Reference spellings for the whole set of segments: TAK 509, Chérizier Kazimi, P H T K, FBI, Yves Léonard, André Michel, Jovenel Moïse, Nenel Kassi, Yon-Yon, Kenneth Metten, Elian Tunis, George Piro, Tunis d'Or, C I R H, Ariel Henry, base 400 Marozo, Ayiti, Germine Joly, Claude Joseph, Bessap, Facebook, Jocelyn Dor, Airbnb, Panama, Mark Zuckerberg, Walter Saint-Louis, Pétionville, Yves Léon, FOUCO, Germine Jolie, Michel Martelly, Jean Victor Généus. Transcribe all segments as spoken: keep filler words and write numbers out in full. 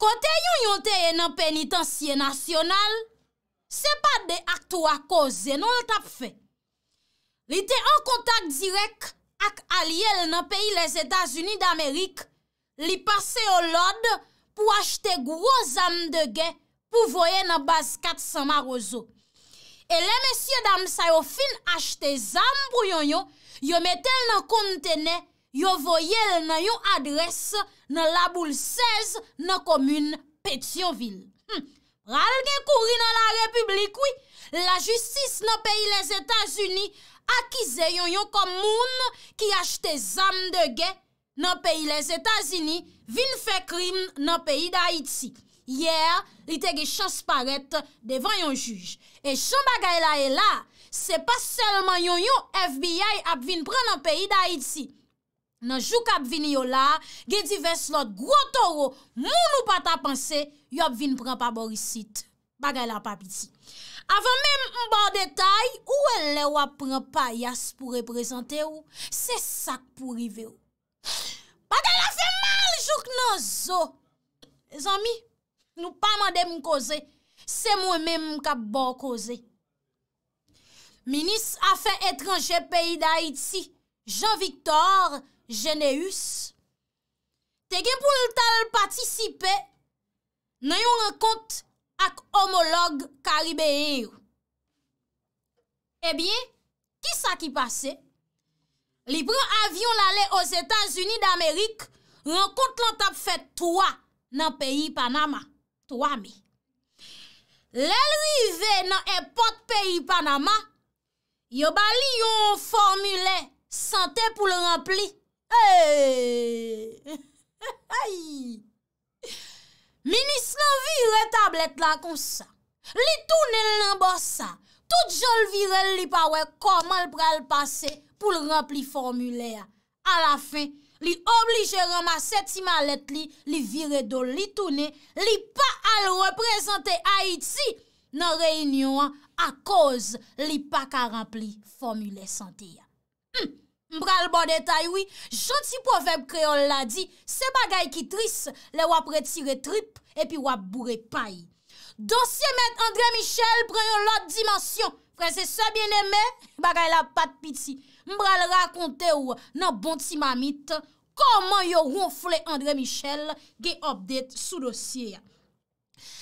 Kote yon yon te yon pénitencier national, c'est pas des actes ou à cause, non le tap fait. Li te en contact direct ak Aliel nan pays les États-Unis d'Amérique, li passe au Lord pour acheter gros âmes de guerre pour voyer nan base quatre cents Marozo. Et les messieurs dames sa yo fin acheter zam pou yon yon, yo metel nan conteneur, yo voyel nan yon adresse nan la boule seize nan commune Pétionville. Hmm. Ral gen kouri nan la République, oui, la justice nan pays les États-Unis akize yon yon comme moun qui achete zam de guerre nan pays les États-Unis vin fait crime nan pays d'Haïti. Hier, li te gen chance paraître devant yon juge. Et chan bagay la et là, c'est pas seulement yon yon F B I ap vin pran nan pays d'Haïti. Nan jou k'ap vini yo la, gen divers lot gros toro, moun ou pa ta panse, yo ap vin pran pa borisit. Bagay la pa piti. Avant même un bon détail, où elle ou ap pran payas pour représenter ou, c'est ça pour rive ou. Bagay la fait mal jouk nan zo. Les amis, nous pas mande m causer, c'est moi même k'ap bon causer. Ministre Affaires étrangères pays d'Haïti, Jean Victor Généus, te gen pou l'tal participer nan yon rencontre ak homologue caribéen. Eh bien, qui ça qui passe? Li pran avion l'aller aux États-Unis d'Amérique, rencontre l'an tap fait trois nan pays Panama. Trois mai. L'arrivé nan airport pays Panama, yo bali yon formulaire santé pour le remplir. Hey! Hey! Ministre vire tablette la comme ça. Li tourne le bossa. Tout jol vire li pa wè comment le pral passer pour le remplir formulaire. À la fin, li obligé ramasser ti mallette li, li vire do li tourne, li pa al représenter Haïti dans réunion à cause li pa ka rempli formulaire santé. Hmm. M'bral bon détail, oui. Gentil proverbe créole l'a dit, c'est bagay qui triste, les wap retire trip, et puis wap bourre paille. Dossier maître André Michel prend yon l'autre dimension. Frère, et sœurs bien-aimé, bagay la pat piti. M'bral raconte ou, nan bon ti mamite, comment yo ronfle André Michel, ge update sous dossier.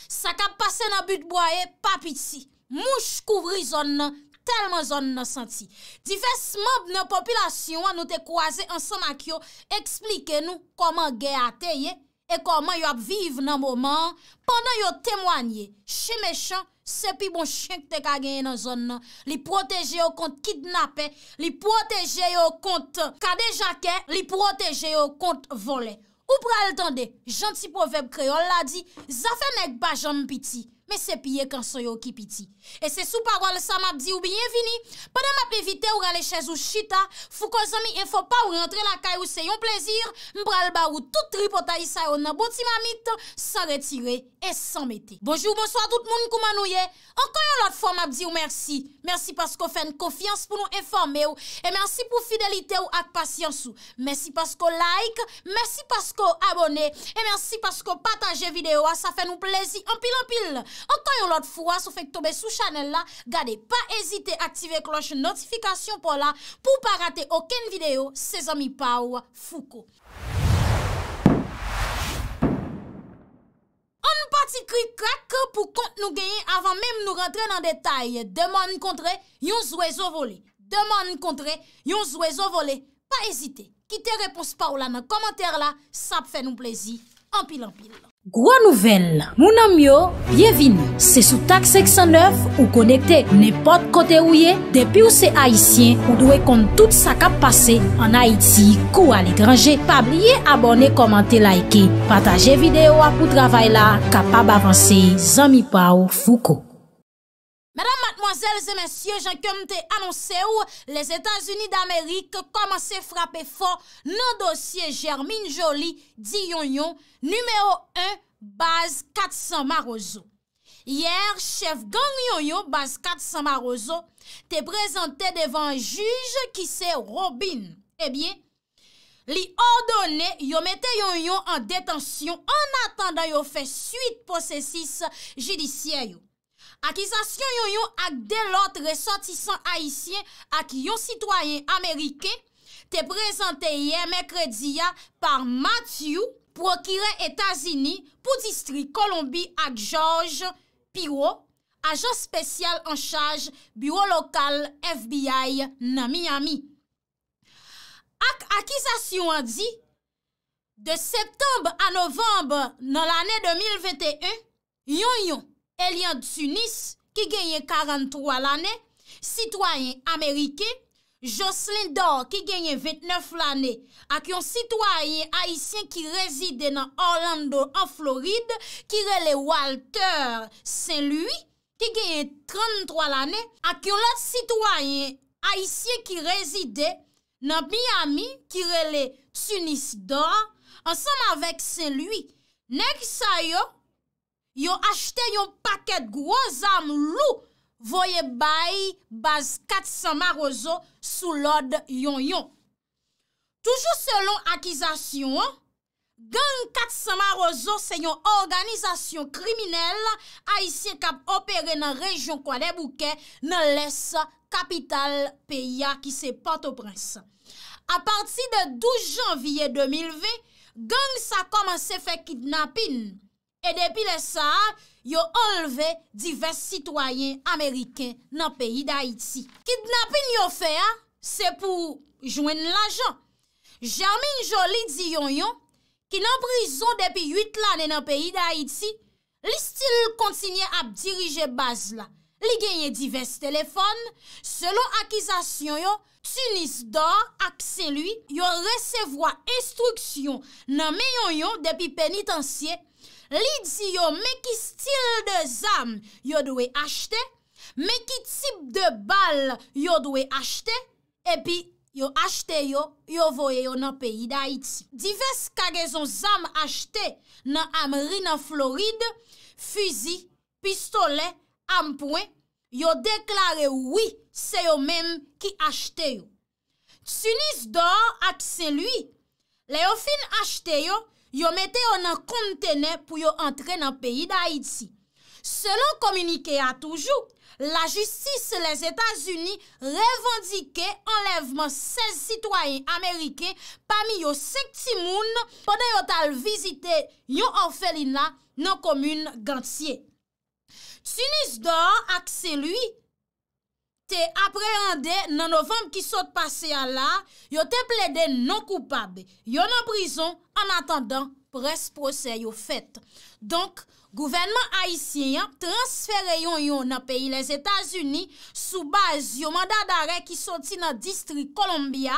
Ça ka passe nan but boye, pa piti. Mouche couvri zone nan, tellement zone nan senti. Divers membres de population nous te croisé ensemble avec yo, expliquez-nous comment guerre a teye et comment yo a vivre dans moment pendant yo témoigner. Chez méchant, c'est pi bon chien que te ka gagner dans zone nan, li protéger yo contre kidnapper, li protéger yo contre kadejaké, li protéger yo contre voler. Ou pral tande, gentil proverbe créole la dit, ça fait nèg pa jam piti. Mais c'est pire quand so yo ki piti. Et c'est sous parole ça m'a dit ou bienvenue. Pendant m'a éviter ou aller chez ou chita, Fouco zami, il faut pas ou rentrer la caille ou c'est un plaisir. M'bral ba ou tout tripotaï sa yo nan bon ti mamite sans retirer et sans mettre. Bonjour, bonsoir tout le monde, comment nous y est? Encore une autre fois m'a dit ou merci. Merci parce qu'on fait une confiance pour nous informer ou et merci pour fidélité ou ak patience ou. Merci parce qu'on like, merci parce qu'on abonne et merci parce qu'on partage vidéo, ça fait nous plaisir en pile en pile. Encore une autre fois, si vous faites tomber sous channel là, gardez pas hésiter à activer cloche notification pour là pour pas rater aucune vidéo. C'est ami Pau Fouco. On parti cri crack pour compte nous gagner avant même nous rentrer dans détail. Demande contre yon oiseau volé. Demande contre yon oiseau volé. Pas hésiter. Quittez réponse par là dans commentaire là, ça fait nous plaisir. En pile en pile. Gros nouvelle, mon ami, bienvenue. C'est sous T A K cinq cent neuf ou connecté n'importe côté où y est. Depuis où c'est haïtien, vous devez compter tout ça qui a passé en Haïti ou à l'étranger. Pas oublier abonner, commenter, liker, partager vidéo pour travail là, capable avancer. Zami Pau Fouco. Mesdames, mademoiselles et messieurs, j'en comme te annoncé où les États-Unis d'Amérique commencent à frapper fort dans le dossier Germine Jolie dit Yon-Yon, numéro un, base quatre cents Marozo. Hier, chef gang Yon-Yon, base quatre cents Marozo, te présenté devant un juge qui c'est Robin. Eh bien, Li ordonné, yo mette yon yon en détention en attendant yon fait suite processus judiciaire. Accusation yon yon ak de l'autre ressortissant haïtien ak yon citoyen américain te présenté hier mercredi par Matthew, procureur États-Unis pour district Colombie ak George Piro, agent spécial en charge bureau local F B I nan Miami. Ak accusation a dit, de septembre à novembre dans l'année deux mille vingt et un, Yon-Yon, Elian Tunis, qui gagne quarante-trois l'année, citoyen américain, Jocelyn Dor, qui gagne vingt-neuf l'année, ak yon citoyen haïtien qui réside dans Orlando, en Floride, qui relè Walter Saint-Louis, qui gagne trente-trois l'année, ak yon l'autre citoyen haïtien qui réside dans Miami, qui relè Tunis d'Or, ensemble avec Saint-Louis. Nèg sa yo, yo acheté yon paquet gros armes loup, voye bay base quatre cents Marozo sous l'ordre Yon-Yon. Toujours selon accusation, gang quatre cents Marozo, c'est une organisation criminelle haïtienne qui a opéré dans la région Kwa-de-Bouquet, dans l'est capitale pays qui se Port-au-Prince. À partir de douze janvier deux mille vingt, gang sa commencé faire kidnapping et depuis le ça, yo enlevé divers citoyens américains dans le pays d'Haïti. Kidnapping yo fait c'est pour joindre l'argent. Germine Joly dit Yon-Yon qui en prison depuis huit ans dans le pays d'Haïti, li style continue à diriger base là. Li gagne divers téléphones selon accusation yo. Tunis d'Or ak Saint-Louis yo recevoir instruction nan men Yon-Yon depuis pénitencier. Li di yo mais qui style de zam yo doit acheter, mais qui type de balle yo doit acheter et puis yo acheté yo yo voye yo nan pays d'Haïti. Divers kagaison zam acheté nan Amérique nan Floride, fusil, pistolet, am point, yo déclaré oui, c'est eux même qui acheté yo. Tunis d'Or ak Saint-Louis, les yo fin acheté yo, yo mette yo nan conteneur pour yo entrer dans pays d'Haïti. Selon communiqué a toujours, la justice les États-Unis revendiquait enlèvement seize citoyens américains parmi yo cinq timoun pendant yo tal visiter yon orphelinat nan commune Gantier. Tunis d'Or ak Saint-Louis te appréhendé nan novembre qui saute passé à la, yo te plaidé non coupable. Yo en prison en attendant presse procès yo fait. Donc gouvernement haïtien transféré yon yon nan pays les États-Unis sous base yo mandat d'arrêt qui sorti dans district Columbia.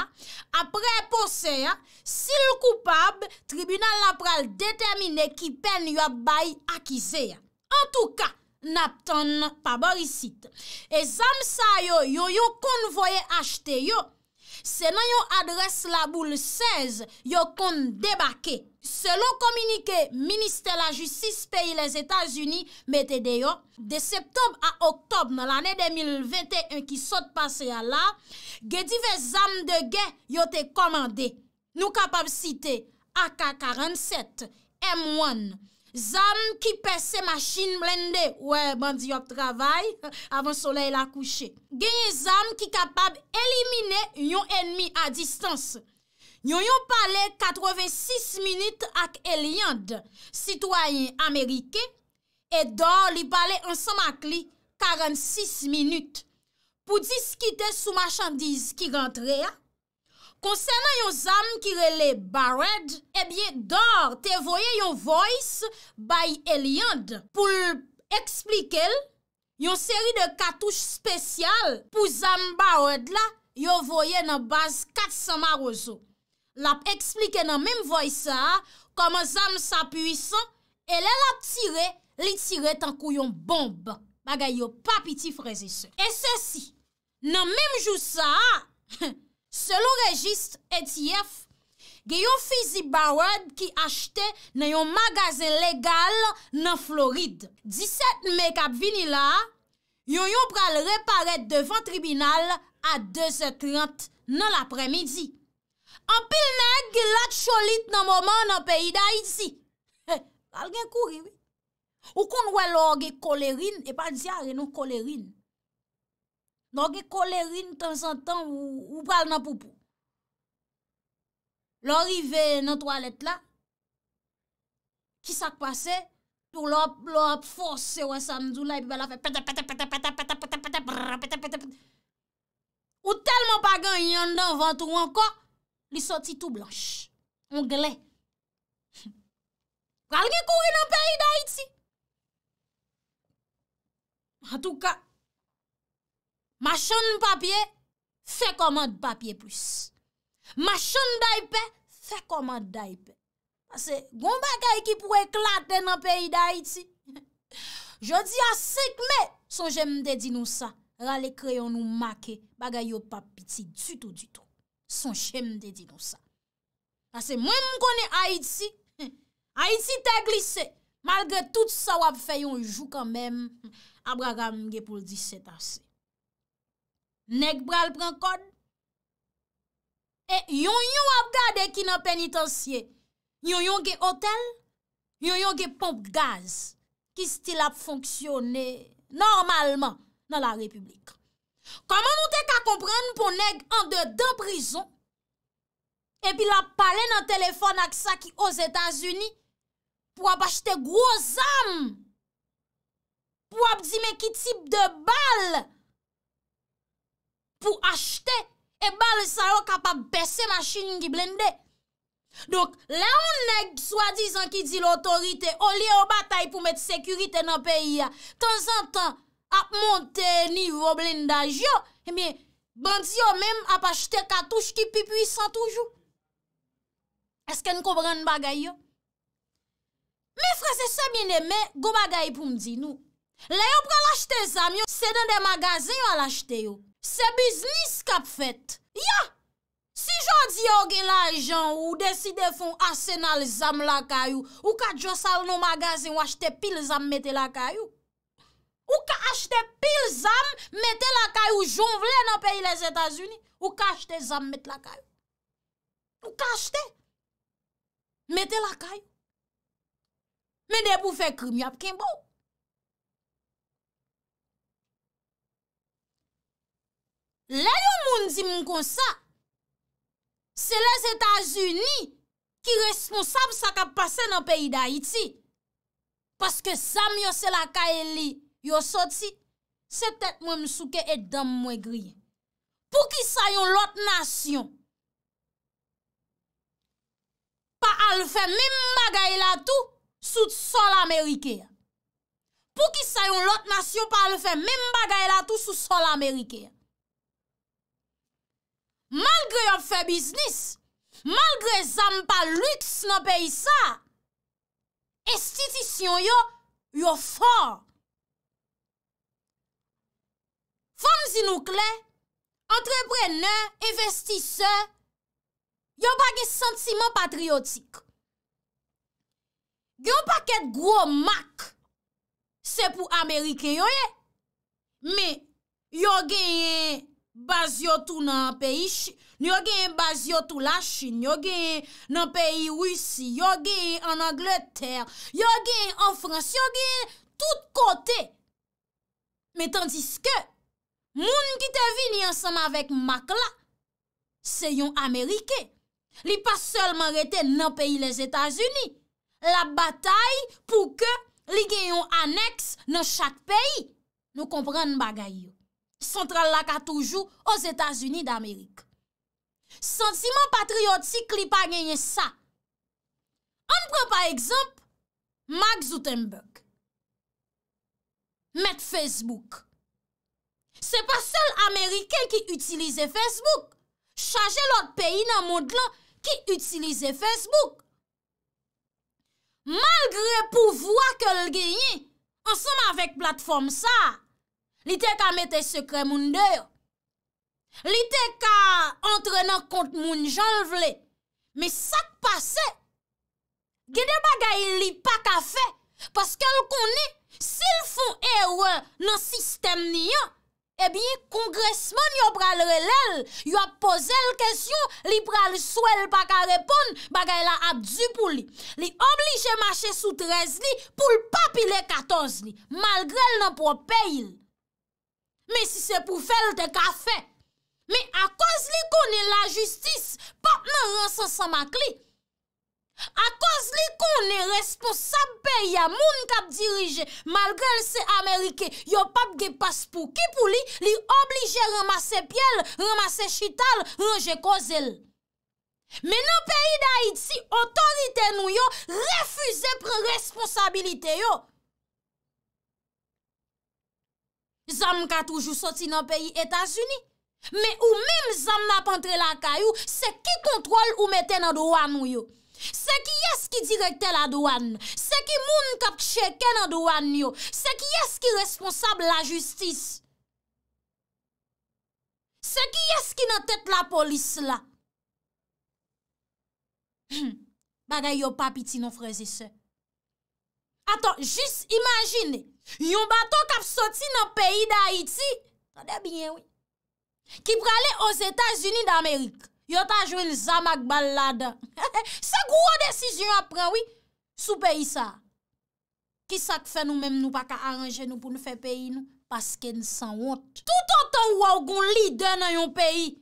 Après procès, s'il coupable, tribunal la pral déterminer qui peine yo bay accusé. En tout cas, n'aptan pas barisit. Et zam sa yo, yo yo convoye acheté yo. C'est nan yon adresse la boule seize, yo kon débarqué. Selon communiqué, ministère la justice pays les États-Unis mette de yo, de septembre à octobre dans l'année deux mille vingt et un qui saute passé à la, ge divers zam de guerre yo te commandé. Nous capable citer A K quarante-sept, M un, zam qui pèse machine blindée. Ouais, bandi yop travail avant soleil la couché. Gagne zam qui capable éliminer yon ennemi à distance. Yon yon parlé quatre-vingt-six minutes ak Eliand, citoyen américain, et Dor li parlé ensemble ak li quarante-six minutes. Pour discuter sous marchandises qui rentraient. Concernant yon zam qui relè Barred, eh bien, Dor te voye yon voice by Eliand pour expliquer yon série de cartouches spéciales pour zam Barred la yon voye nan base quatre cents Marozo. L'a expliqué nan même voice ça comment zam sa puissant et l'a la tiré, li tiré tan kou yon bombe. Bagay yo pa piti frères et sœurs. Et ceci, nan même jour ça selon registre E T F, gen yon fusil Barrad qui acheté dans yon magasin légal dans Floride. dix-sept mai k'ap vini la, yon yon pral reparaître devant tribunal à deux heures trente dans l'après-midi. En pile nèg qui lat cholit nan moment nan pays d'Haïti. Al gen kouri oui. Ou kon wè lò gen colérine et pas diarrhée non colérine. Non gen colérine de temps en temps ou ou pral nan poupou. Lò rive nan toilette là. Qui s'est passé pour l'op force ou ça m'doula et puis la fait pète pète pète pète pète pète pète pète pète. Ou tellement pas gagné dans ventre ou encore, li sorti tout blanche. On glait. Pral gen kouri dans pays d'Haïti. En tout cas, machan papier fait commande papier plus. Machan d'Haïti fait commande d'Haïti. Parce que gon bagay qui pourrait éclater dans pays d'Haïti. Jodi a cinq mai, son j'aime de di nous ça. Rale crayon nous marqué bagay yo pas petit du tout du tout. Son j'aime de di nous ça. Parce que moi m'connais Haïti. Haïti t'a glissé malgré tout ça ou fait un jour quand même. Abraham gè pour dix-sept assez. Nèg bral prend code. Et yon yon a gardé qui dans pénitencier. Yon yon ge hôtel, yon yon ge pompe gaz, qui style a fonctionné normalement dans la République. Comment nous te ka comprendre pour nèg en dedans prison, et puis la parler dans téléphone avec ça qui aux États-Unis, pour acheter gros armes, pour dire mais qui type de balle, pour acheter, et balle ça yon capable baisser machine qui blende. Donc, là, on nèg soi-disant qui dit l'autorité, au lieu de bataille pour mettre sécurité dans le pays, de temps en temps, à monter niveau blindage, eh bien, bandit même a acheté cartouche qui plus puissant toujours. Est-ce que nous comprenons bagay? Mes frères, c'est ça bien aimé, go bagay pour me dire nous. Là, on prend l'acheter ça, c'est dans des magasins à l'acheter. C'est business qu'a fait. Ya! Si jodi yon gen l'argent ou décide fon arsenal zam la kayou, ou ka josal non magasin ou achete pile zam mette la kayou. Ou ka achete pile zam mette la kayou jonvle dans pays les États-Unis, ou ka achete zam mette la kayou. Ou ka achete mette la kayou. Mais de pou fè crime y a ken bon. Là yon moun di m kon sa, c'est les États-Unis qui sont responsables de ce qui a passé dans le pays d'Haïti. Parce que ça, c'est la Kaeli, yo sorti, c'est peut-être moi m'souke et dame moi grillé. Pour qui ça yon l'autre nation? Pas al fait même bagay la tout sous sol américain. Pour qui ça yon l'autre nation pas al fait même bagay la tout sous sol américain. Malgré yon fait business, malgré zam pa luxe nan pays ça, institution yo, yo fort. Femme si nous clé, entrepreneur, investisseur, yo pa gen sentiment patriotique. Yon paquet gros mac, c'est pour américain yo ye, mais yo gen base yo tout nan pays, yo gen base yo tout la Chine, yo gen nan pays Russie, yo gen en Angleterre, yo gen en France, yo gen tout côté. Mais tandis que moun ki te vini ensemble avec Mac la, c'est yon américain. Li pas seulement rete nan pays les États-Unis. La bataille pour que li gen yon annexe dans chaque pays. Nous comprenons bagay yo. Central la ka toujours aux États-Unis d'Amérique. Sentiment patriotique li pa genye ça. On prend par exemple Mark Zuckerberg. Met Facebook. C'est pas seul américain qui utilise Facebook. Chargez l'autre pays dans monde là qui utilise Facebook. Malgré pouvoir que le gagne ensemble avec plateforme ça. Li te ka mette secret moun de yo. Li te ka entre nan compte moun jan vle. Mais ça qui passe, gede bagay li pa ka fait. Parce qu'elle connaît, s'il font erreur dans le système, eh bien, congressman yon pral relèl, yon a posé le question, li pral souel pa ka répondre, bagay la ap du pou li. Li oblige marcher sous treize li, pou le pa pile quatorze li, malgré l nan propre pays. Mais si c'est pour faire le café, mais à cause li connaît la justice, pas nan rançon sans makli. À cause li konnen responsable pays a moun k'ap dirige malgré c'est américain yo pa gen passe pour ki pou li li oblige ramasser piel ramasser chital ranger kozel. Mais dans pays d'Haïti autorité nou yo refuse prendre responsabilité yo. Zam ka toujours sorti dans pays États-Unis mais ou même zam n'a pas entré la caillou c'est qui contrôle ou mette dans droit nou yo. C'est qui est-ce qui directe la douane? C'est qui moun kap cheke nan douane yo? C'est qui est-ce qui responsable la justice? C'est qui est-ce qui nan tête la police là? Bagay yo pa piti non frères et sœurs. Attends, juste imagine, yon bateau kap sorti nan pays d'Haïti, tande bien oui. Qui prale aux États-Unis d'Amérique. Yo ta joué le zamak balade. C'est gros décision après, oui. Sous pays ça. Qui ça fait nous même nous pas qu'à arranger nous pour nous faire pays nous? Parce que nous sans honte. Tout autant ou un leader dans un pays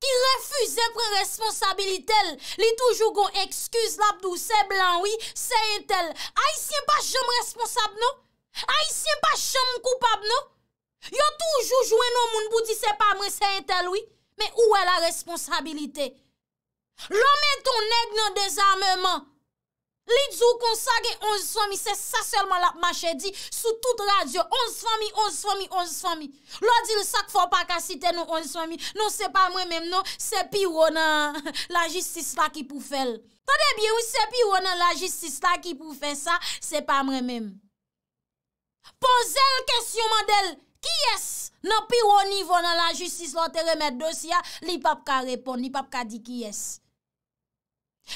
qui refuse de prendre responsabilité, li toujours gon excuse la dou c'est blanc, oui, c'est tel. Haïtien pas jamais responsable non? Haïtien pas jamais coupable non? Yo toujours joué nos moun pour dire c'est pas moi c'est tel, oui. Mais où est la responsabilité? L'homme est ton nègre dans le désarmement. Les jours qu'on s'agit onze familles, c'est ça seulement la marché dit sous toute radio. onze familles, onze familles, onze familles. L'on dit le sac faut pas qu'à citer nous onze familles. Non, c'est pas moi-même, non. C'est pire dans la justice là qui pour faire. Tendez bien, oui, c'est pire dans la justice là qui pour faire ça. C'est pas moi-même. Posez la question, Mandel. Qui est-ce dans pire au niveau dans la justice l'on te remettre dossier li pa ka répondre li pa ka di qui est-ce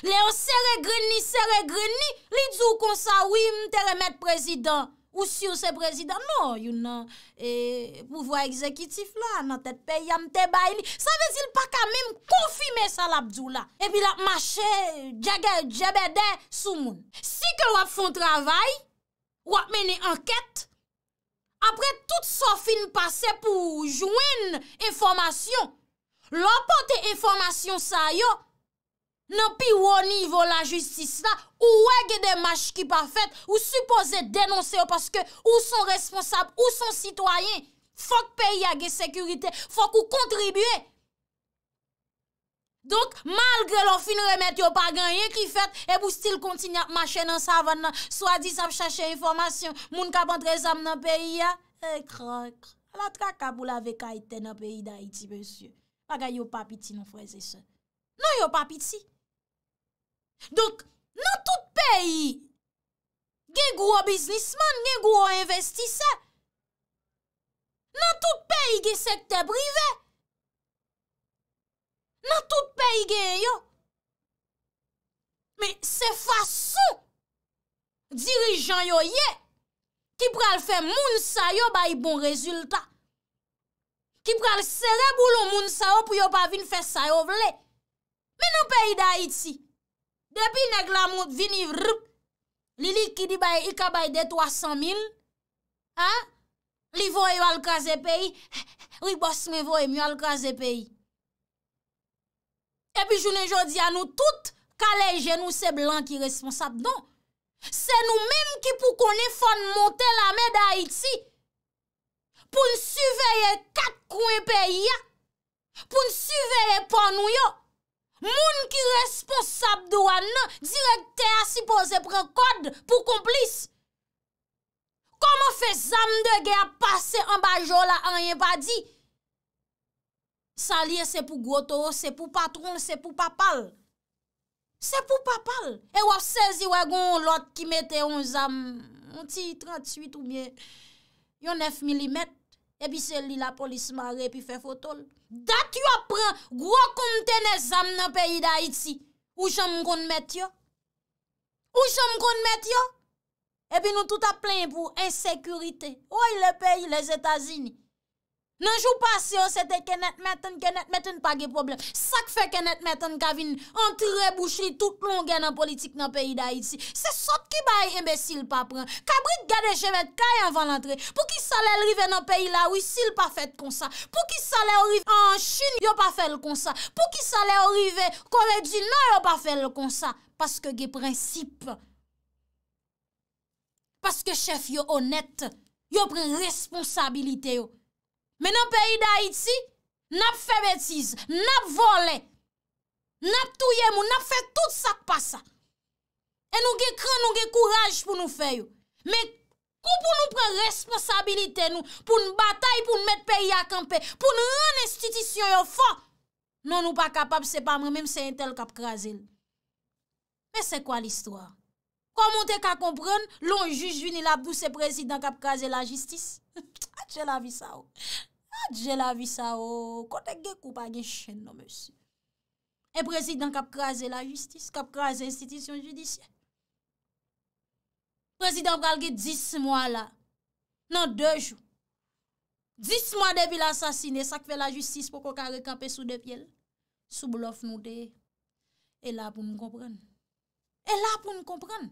Léon serre greni serre greni li djou kon ça oui m'te remettre président ou si ou c'est président non you know et pouvoir exécutif là dans tête pays m'te bay li ça veut dire pas ka même confirmer ça l'abdou là et puis la marcher djagé djebede sou moun si que ou font travail ou mener enquête. Après tout sa fin passé pour joindre information, l'apporter information ça yo, nan pi au niveau la justice là, ou wè des marches qui pas fait, ou supposé dénoncer parce que ou sont responsables, ou sont citoyens, faut que pays a gen sécurité, faut qu'on contribue. Donc malgré l'on fin remettre yo pas gagné qui fait et pour still continue à marcher dans savane soit dit ça chercher information moun ka rentre zam dans pays a et crac la traka pou la vekaïté dans pays d'Haïti monsieur bagay yo pas piti non frères et sœurs non yo pas piti. Donc dans tout pays gen gros businessman gen gros investisseur dans tout pays gen secteur privé. Dans tout pays gen yo. Mais c'est façon dirigeant yo yé qui pral faire moun sa yo bay bon résultat. Qui pral serrer boulon moun sa yo pour yo pa vinn faire sa yo vle. Mais dans pays d'Haïti, depuis nèg la moun vini vrup, li likidi bay i ka bay de trois cent mille. Hein? Li voye yo al krasé pays, oui boss me voye mi al krasé pays. Et puis, je ne dis à nous toutes, calèges, nous, c'est blanc qui est responsable. Non. C'est nous-mêmes qui pour connaître, faut monter la main d'Haïti. Pour nous surveiller quatre coins pays. Pour nous surveiller pour nous. Moun qui est responsable de douane, directeur, supposé prendre code pour complice. Comment fait zame de guerre passer en bas là, on rien pas dit? Salier c'est pour Goto, c'est pour patron, c'est pour papal. C'est pour papal. Et ou seize ou l'autre qui mettait onze am, un petit trente-huit ou bien yon neuf millimètres. Et puis c'est lui la police marée puis fait photo. Date yo prend gros conteneur zam dans pays d'Haïti. Ou j'aime kon met yo? Ou j'aime kon met yo? Et puis nous tout à plein pour insécurité. Oui le pays les États-Unis. Nan jou passé on c'était Kenneth Metten, Kenneth Metten pas de problème. Ça qui fait Kenneth Metten ka vinn entre bouchi toute longue dans politique dans pays d'Haïti. C'est sorte qui bail imbécile pas prend. Cabrit garder chevet kay avant l'entrée. Pour qui ça lè rive dans pays là oui, s'il pas fait comme ça. Pour qui ça lè rive en Chine, yo pas fait comme ça. Pour qui ça lè rive Corée du Nord, yo pas fait comme ça parce que gè principe. Parce que chef yo honnête, yo prend responsabilité yo. Mais dans le pays d'Haïti, n'a fait bêtise, n'a volé, n'a touye moun, n'a fait tout ça qui passe. Et nous avons cran, nous avons courage pour nous faire. Mais pour nous prendre responsabilité, nous, pour nous bataille, pour nous mettre le pays à camper, pour nous rendre l'institution forte, non, nous ne sommes pas capables, ce n'est pas moi-même, c'est un tel qui a crasé. Mais c'est quoi l'histoire? Comment tu as compris, l'on juge vini la bouse président qui a crasé la justice? J'ai la vie ça. J'ai la vie ça. Quand tu as coupé la chaîne, non, monsieur. Et président qui a crasé la justice, qui a crasé l'institution judiciaire. Président qui a eu dix mois là. Non, deux jours. dix mois depuis l'assassinat, ça fait la justice pour qu'on puisse recamper sous deux pieds. Sous bluff, nous de. Et là pour nous comprendre. Et là pour nous comprendre.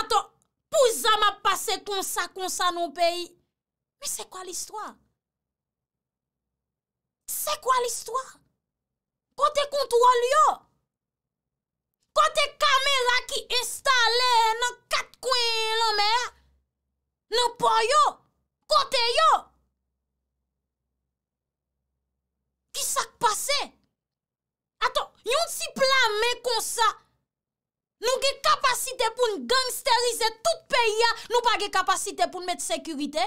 Attends. Pour ça m'a passé comme ça, comme ça dans le pays. Mais c'est quoi l'histoire? C'est quoi l'histoire? Côté contrôle yo. Côté caméra qui installée dans quatre coins la mer. Dans port yo. Côté yo. Qui ça passé? Attends, yon si plan mais comme ça. Nous avons capacité pour nous gangsteriser tout le pays. Nous n'avons pas capacité pour nous mettre sécurité.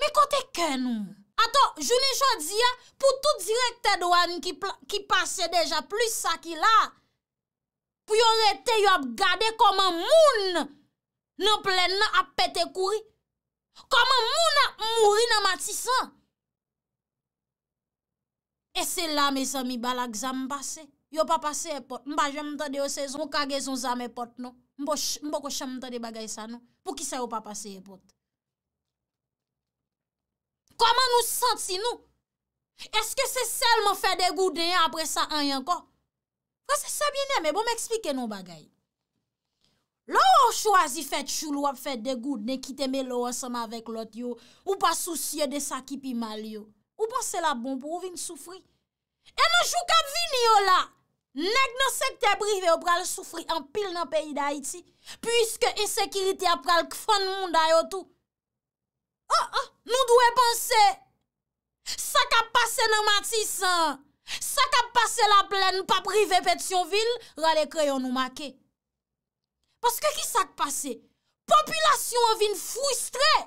Mais côté que nous. Attends, je ne dis pas pour tout directeur douane qui, qui passe déjà plus ça qui là. Pour arrêter, vous garder comment moun nan plein a pété courir. Comment moun a mourir dans Matissan. Et c'est là, mes amis, balak zam passé. Yo pa passe porte m'pa jamais tande yo saison kagaison za mes porte non m'po m'po jamais tande bagay ça non pour qui ça yo pa passe porte comment nous senti nous est-ce que c'est seulement faire des goudin après ça en encore c'est ça bien mais bon m'expliquer non bagay là on choisi fait choulou a fait des goudin qui te melo ensemble avec l'autre yo ou pas soucier de ça qui pi mal yo ou pense la bon pour venir souffrir et nous jou ka vini yo là. Nèg nan secteur privé ou pral souffrir en pile dans pays d'Haïti puisque insécurité a pral fond monde yo tout. Oh oh, nous doit penser ça qu'a passé dans Matissan, ça qu'a passé la plaine pas privé Pétionville, rale crayon nous marquer. Parce que qui ça passé? Population vinn frustrée.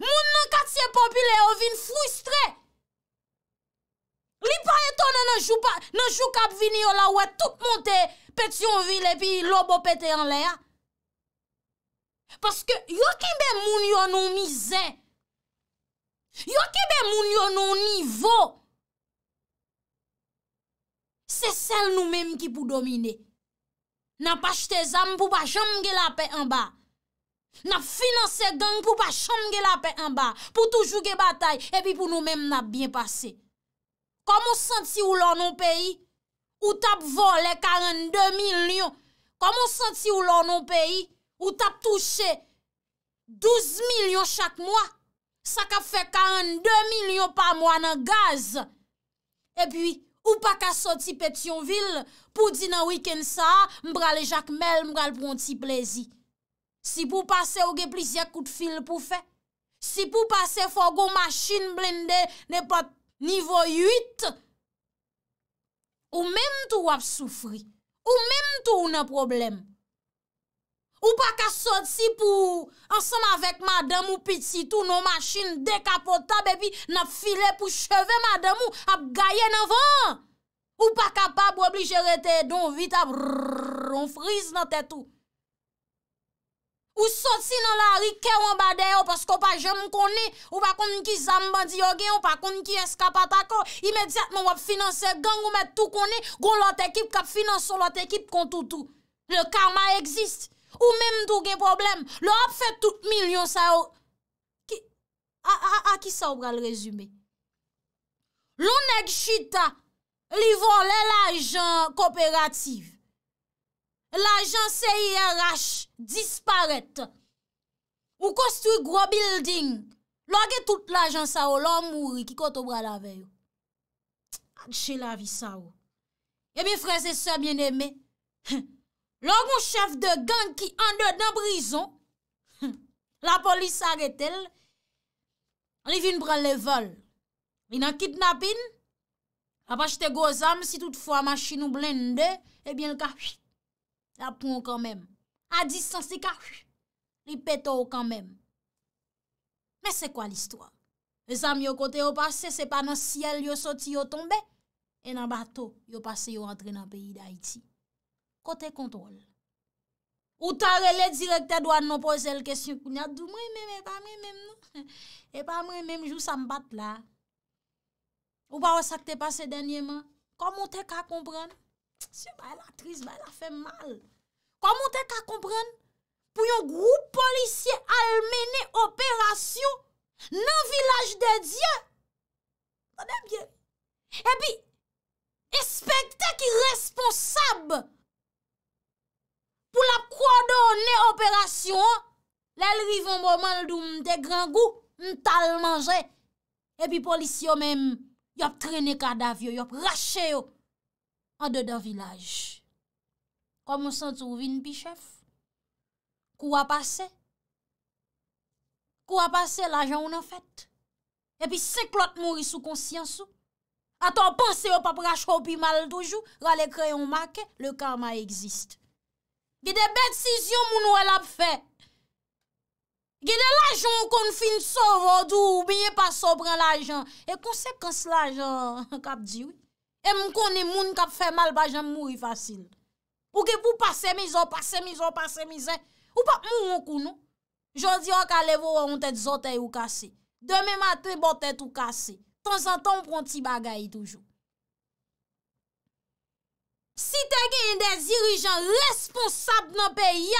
Moun nan quartier populaire vinn frustré. Li pa étonnant nan jou pa nan jou k'ap vini yo la ouais tout monté Pétionville et puis lobo pété en l'air parce que yo kembe moun yo nou misè yo kembe moun yo nou niveau c'est celle nous même qui pour dominer n'a pas acheté zam pour pas jambe la paix en bas n'a financé gang pour pas jambe la paix en bas pour toujours gè bataille et puis pour nous même n'a bien passé. Comment senti ou l'on non pays ou tap volé quarante-deux millions? Comment senti ou l'on non pays ou tap touché douze millions chaque mois? Ça ka fait quarante-deux millions par mois dans gaz. Et puis, ou pas ka sorti Pétionville pour dire dans week-end ça, m'brale Jacques Mel, m'brale pour un petit plaisir. Si pour passer ou ge plusieurs coups de fil pour faire. Si pour passer faut go machine blindée n'est pas niveau huit, ou même tout a souffri, ou même tout n'a problème. Ou pas qu'à sortir pour, ensemble avec madame ou petit, tout nos machines décapotables, et puis n'a filé pour cheveux madame ou a gagné devant. Ou pas capable obligé rester donc vite à on frise dans tête tout. Ou sorti dans la rue kè ou en bas d'ailleurs parce qu'on pas jamais connaît ou pas connait qui zam bandi yo gen ou pas connait qui escapatako immédiatement ou financer gang ou met tout connait gon l'autre équipe qui finance l'autre équipe contre tout tout le karma existe ou même tout gen problème l'on fait tout million ça qui ah ah ah qui ça on va le résumer. L'on nèg chita li volé l'argent coopérative. L'argent C I R H disparaît. Ou construit gros building. L'on tout l'argent ça ou l'on mouri qui koto bra la veille. Chez la vie ça ou. Eh bien frères et sœurs bien-aimés, l'on chef de gang qui en dedans prison. La police arrête-elle. Li vin pran le vol. Li nan kidnapping. A pa chete gros am si toutefois machine ou blende, eh bien le ka la prend quand même. À distance le ka li péto quand même. Mais c'est quoi l'histoire? Les amis au côté au passé, c'est pas dans ciel yo sorti yo tombé et dans bateau yo passé yo rentré dans pays d'Haïti. Côté contrôle. Ou ta rele directeur douane non poser le question kounya dou moi même pas moi même non et pas moi même jour ça me bat là ou pas ça que t'es passé dernièrement comment t'es qu'à comprendre c'est pas la triste ba la fait mal comment t'es qu'à comprendre pour un groupe policier almené opération dans village de Dieu attendez bien et puis inspecteur qui responsable pour la coordonner opération, l'elrive au moment où m'te grand goût, m'tal manger. Et puis, policiers même, yop traîné cadavre, yop raché yo, en dedans village. Comment s'en trouve une pichef? Quoi passé? Quoi passé, l'argent ou en fait? Et puis, cinq l'autre mourir sous conscience. Attends, pensez au papa racho pi mal toujours, rale crayon marqué, le karma existe. Gide décision moun wè l'ap fè. Gide l'argent qu'on fin sauve ou bien pas sobre l'argent et conséquence l'argent k'ap di oui. Et m konne moun k'ap fè mal pa janm mouri facile. Ou que pour passer misère, passer misère, passer misère, ou pas mouron kou non. Jodi on ka lève on tête zotey ou cassé. Demain matin bon tête ou cassé. Temps en temps on prend ti bagay toujours. Si tu as des dirigeants responsables dans le pays,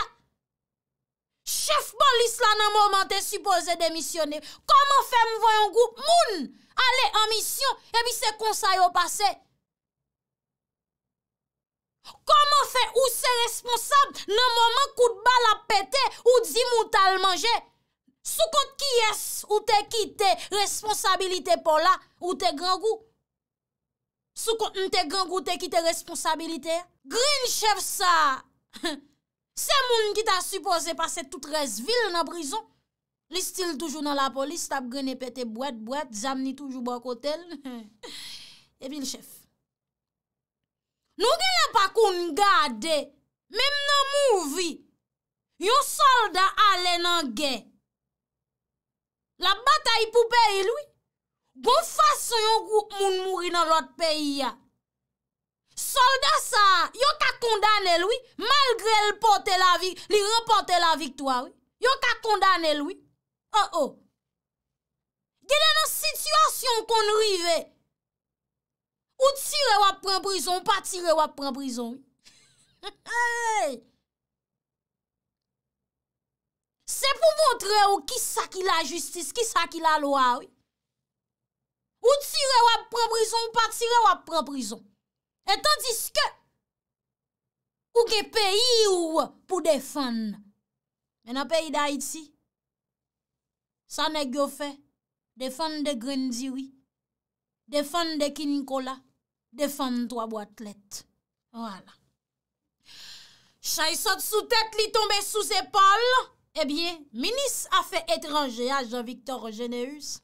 chef police là dans le moment est supposé démissionner. Comment faire voir un groupe moun aller en mission et puis c'est comme ça au passé? Comment faire ou c'est responsable dans le moment coup de balle a pété ou dit moutal manger? Sous compte qui est ou te quitté responsabilité pour là ou te grand goût? Sous compte n'te grand goût te kite responsabilité. Green chef ça. C'est moun qui t'a supposé passer toute treize villes dans prison. Li style toujours dans la police, t'a grene pété boîte boîte, zam ni toujours bon côté. Et puis le chef. Nous gène pas qu'on garde même dans movie. Yon soldat allé nan guerre. La bataille pour payer lui. Bon façon yon groupe moun mouri dans l'autre pays ya. Soldat sa, yon ka condamné lui malgré le porter la vie, li remporter la victoire. Yon ka condamné lui. Oh oh. Gène nan situation qu'on rive. Ou tire ou prend prison, ou pas tire ou prend prison. Hey. C'est pour montrer ou qui ça qui la justice, qui ça qui la loi. Oui? Ou tire ou ap pran prison, ou pas tire ou ap pran prison. Et tandis que, ou gen pays ou pour défendre. Mais dans le pays d'Haïti, ça n'est que fait. Défendre de Grandiri, défendre de Kinkola, défendre trois boîtes lettres. Voilà. Chay saute sous tête, li tombe sous épaule. Eh bien, ministre affaires étrangères, Jean Victor Généus.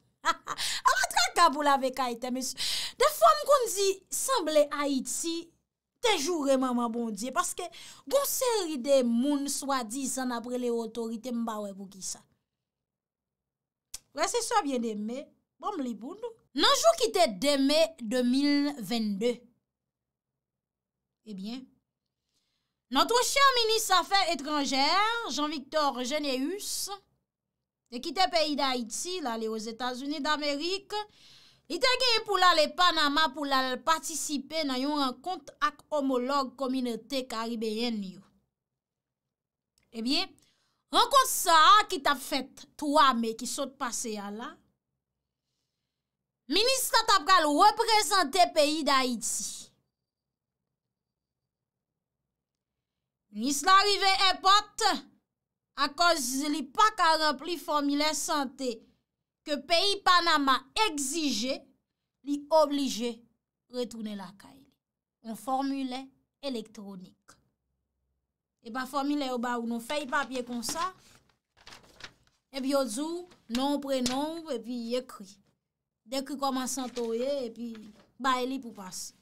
Pour la vekaïté, monsieur. Des fois, m'kon dit, semble Haïti, te joure maman bon Dieu. Parce que, gon série de moun soi-disant après les autorités, m'bawe pour qui ça. Ouais, c'est ça bien aimé. Bon, m'li pour nous. Nan jour qui te deux mai deux mille vingt-deux. Eh bien, notre cher ministre Affaires étrangères, Jean Victor Généus, de quitter le pays d'Haïti, l'aller aux États-Unis d'Amérique, il a pour l'aller au Panama pour participer à une rencontre avec homologue communauté caribéenne. Eh bien, rencontre ça qui t'a fait trois mai qui sont passé à là, Ministre t'a pral représenter pays d'Haïti. Ministre l'arrivé à l'aéroport à cause li pas ka rempli formulaire santé que pays Panama exige, li obligé retourner la caille. On formulaire électronique. Et pas formulaire ou ba ou non feuille papier comme ça. Et puis, on nom, prénom, et puis, écrit. Dès que commence à toyer, et puis, bah, il pour passer.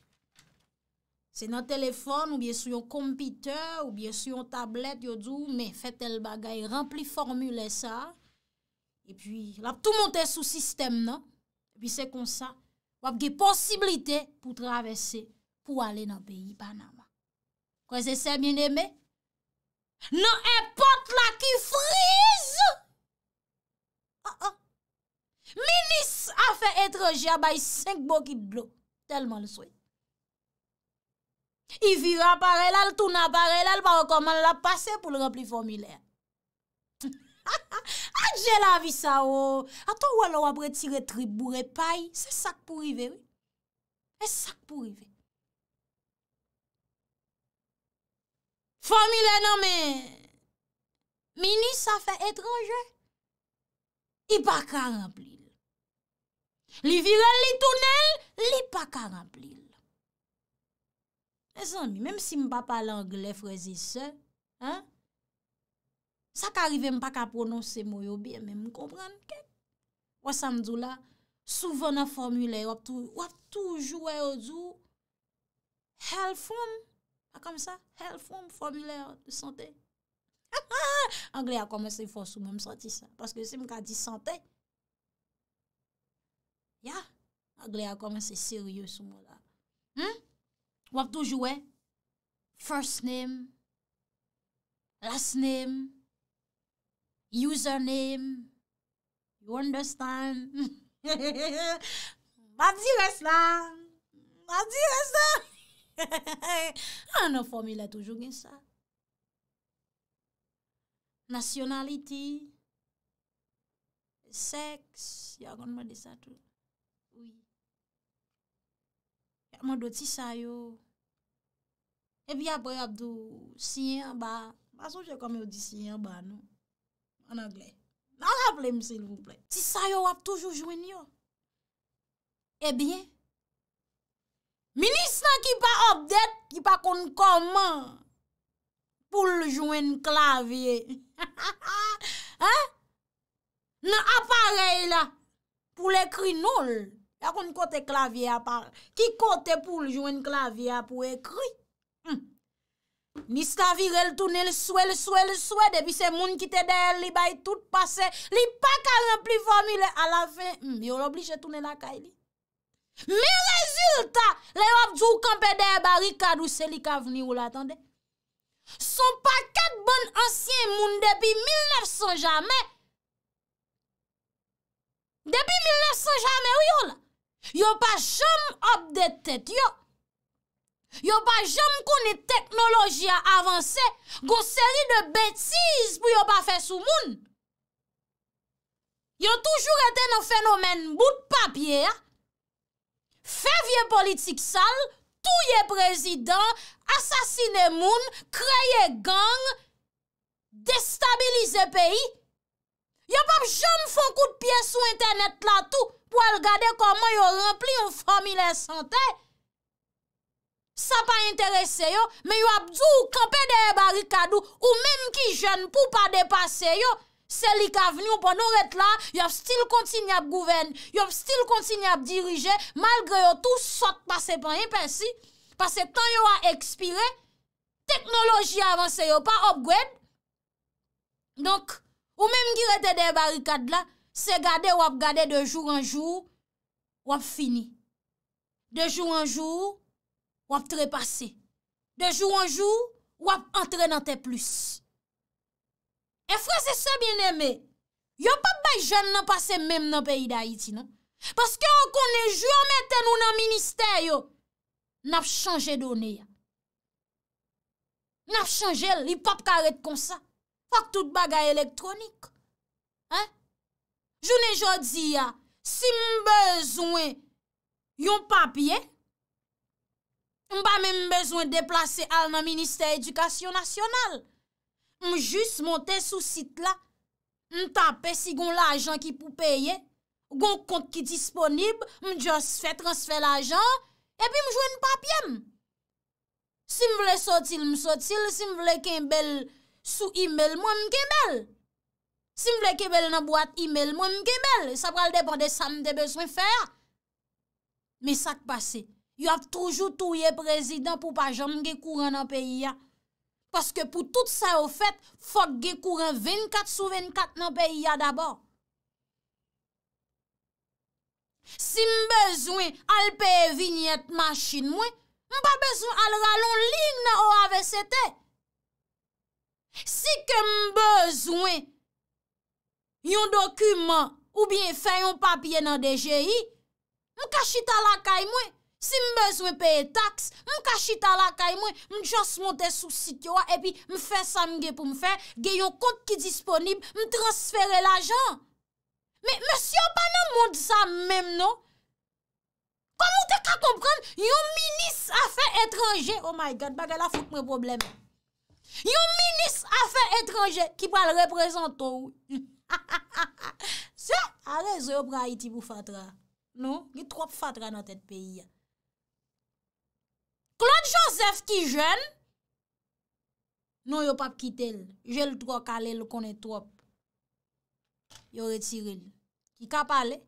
C'est dans téléphone, ou bien sur un computer, ou bien sur une tablette, on dit, mais faites le bagay, rempli formule ça. Et puis, là, tout monte sous système, non? Et puis, c'est comme ça. Ou avez possibilité pour traverser, pour aller dans le pays Panama. Quand c'est ça, bien aimé? Non, n'importe là qui frise! Ah, ah. Ministre affaires étrangères bay cinq bouquets de l'eau tellement le souhait. Il vira pareil là, il tourne pareil là, il va recommander la passer pour le remplir formulaire. Ah, j'ai la vie ça oh. Attends ou alors après tirer tribou et paille, c'est ça pour arriver oui. C'est ça pour arriver. Formulaire non mais ministre affaires étrangères il pas qu'à remplir. Li virel li tournel, li pas qu'à remplir. Mes amis, même si m'pa parle anglais frères et sœurs, hein? Ça qu'arrive m'pa qu'à prononcer mot yo bien, mais m'comprendre que. Ou ça m'dou là, souvent dans formulaire, ou toujours ou dou help form, pas comme ça, help form formulaire de santé. Anglais a commencé à forcer moi me sentir ça parce que si me ka dit santé. Ya, yeah. Anglais a commencé sérieux sous moi là. Hm? Ou a toujours first name, last name, username. You understand? Pas dire ça. Pas dire ça. Ah non, formule a toujours gain ça. Nationalité, sexe, y'a qu'on m'a dit ça tout. Oui. Y'a qu'on m'a dit ça yo. Et puis après, Abdou, si en bas, pas songer comme on dit si en bas, non? En anglais. Non, rappelez-moi s'il vous plaît. Si ça yo, a toujours joué yo. Eh bien, ministre qui pas update, qui pas qu'on comment. Pour le jouer un clavier. Hein? Non, appareil là. Pour l'écrit non. Il y a un côté clavier appareil. Qui côté pour le jouer un clavier pour écrire? Ni ça vire le tourner le souhait, le souhait, le souhait. Depuis c'est moun qui te derrière li bay tout passé. Li pas qu'à remplir formulaire à la fin. Hmm, yo l'oblige de tourner la caille. Mais résultat, les obdjou campé derrière barricade ou c'est li ka vini ou l'attendez. Son paquet de bon ancien moun depuis mille neuf cents jamais. Depuis mille neuf cents jamais, oui, yo là. Yo pas jamais hop de tête, yo. Yo pas jamais connaît technologie avancée. Gon série de bêtises pour yo pas faire sous moun. Yo toujours été dans phénomène bout de papier, hein? Février politique sale. Touye président, assassiner moun, créer gang, déstabiliser pays. Yo pas jamais font coup de pied sur internet là tout pour regarder comment yo rempli un formulaire santé. Ça pas intéressé yo, mais yo abdou camper derrière barricade ou même qui jeune pour pas dépasser yo. C'est li ka venu pour nous être là, yo still continue à gouverner, yo still continue à diriger malgré yo tout sort passer par un persi parce que temps yo a expiré, technologie avancée yo pas upgrade. Donc ou même qui rete des barricades là, c'est garder ou ap garder de jour en jour ou ap fini. De jour en jour ou ap trépasser. De jour en jour ou ap entrer dans tes plus. Et frère, c'est ça bien aimé. Yo pas bay jeune nan passe même dans pays d'Haïti non. Parce que on connaît jou mette nous dans ministère yo. N'a changé donné. N'a changé, li pap karet comme ça. Faut tout bagay électronique. Hein? Journée jodi ya, si m besoin yon papier, m pas même besoin déplacer al nan ministère éducation nationale. M juste monter sous site là, m taper si gon l'argent qui pour payer, gon compte qui disponible, m juste fait transfert l'argent et puis m joine papier. Si m vle sortir, m sortir, si m vle kembel sous email, moi m kembel. Si m vle kembel nan boîte email, moi m kembel, ça va dépendre de ça m de besoin faire. Mais ça qui passe, y a toujours touye président pour pas jamais gen courant dans pays. Parce que pour tout ça au fait, faut gen courant vingt-quatre sur vingt-quatre dans pays d'abord. Si m besoin al payer vignette machine moi, m pas besoin al ralon ligne nan O A V C T. Si que m besoin yon document ou bien faire yon papier dans D G I, m ka chita la kay moi. Si m besoin payer taxe, m ka chita la kay moi, m juste monter sous site yo et puis m fait ça m gen pour m faire, gen yon compte qui disponible, m transférer l'argent. Mais monsieur pas nan monde ça même non. Comment tu ka comprendre yon ministre affaires étrangères, oh my god, bagay la fout mon problème. Yon ministre affaires étrangères qui pral représenter ou. C'est à raison pour Haïti pour fatra. Non, il y a trop fatra dans tête pays. Claude Joseph qui jeune, non, il n'y a pas quitté. Je le trop calé, le connaît trop. Il a retiré. Qui a parlé?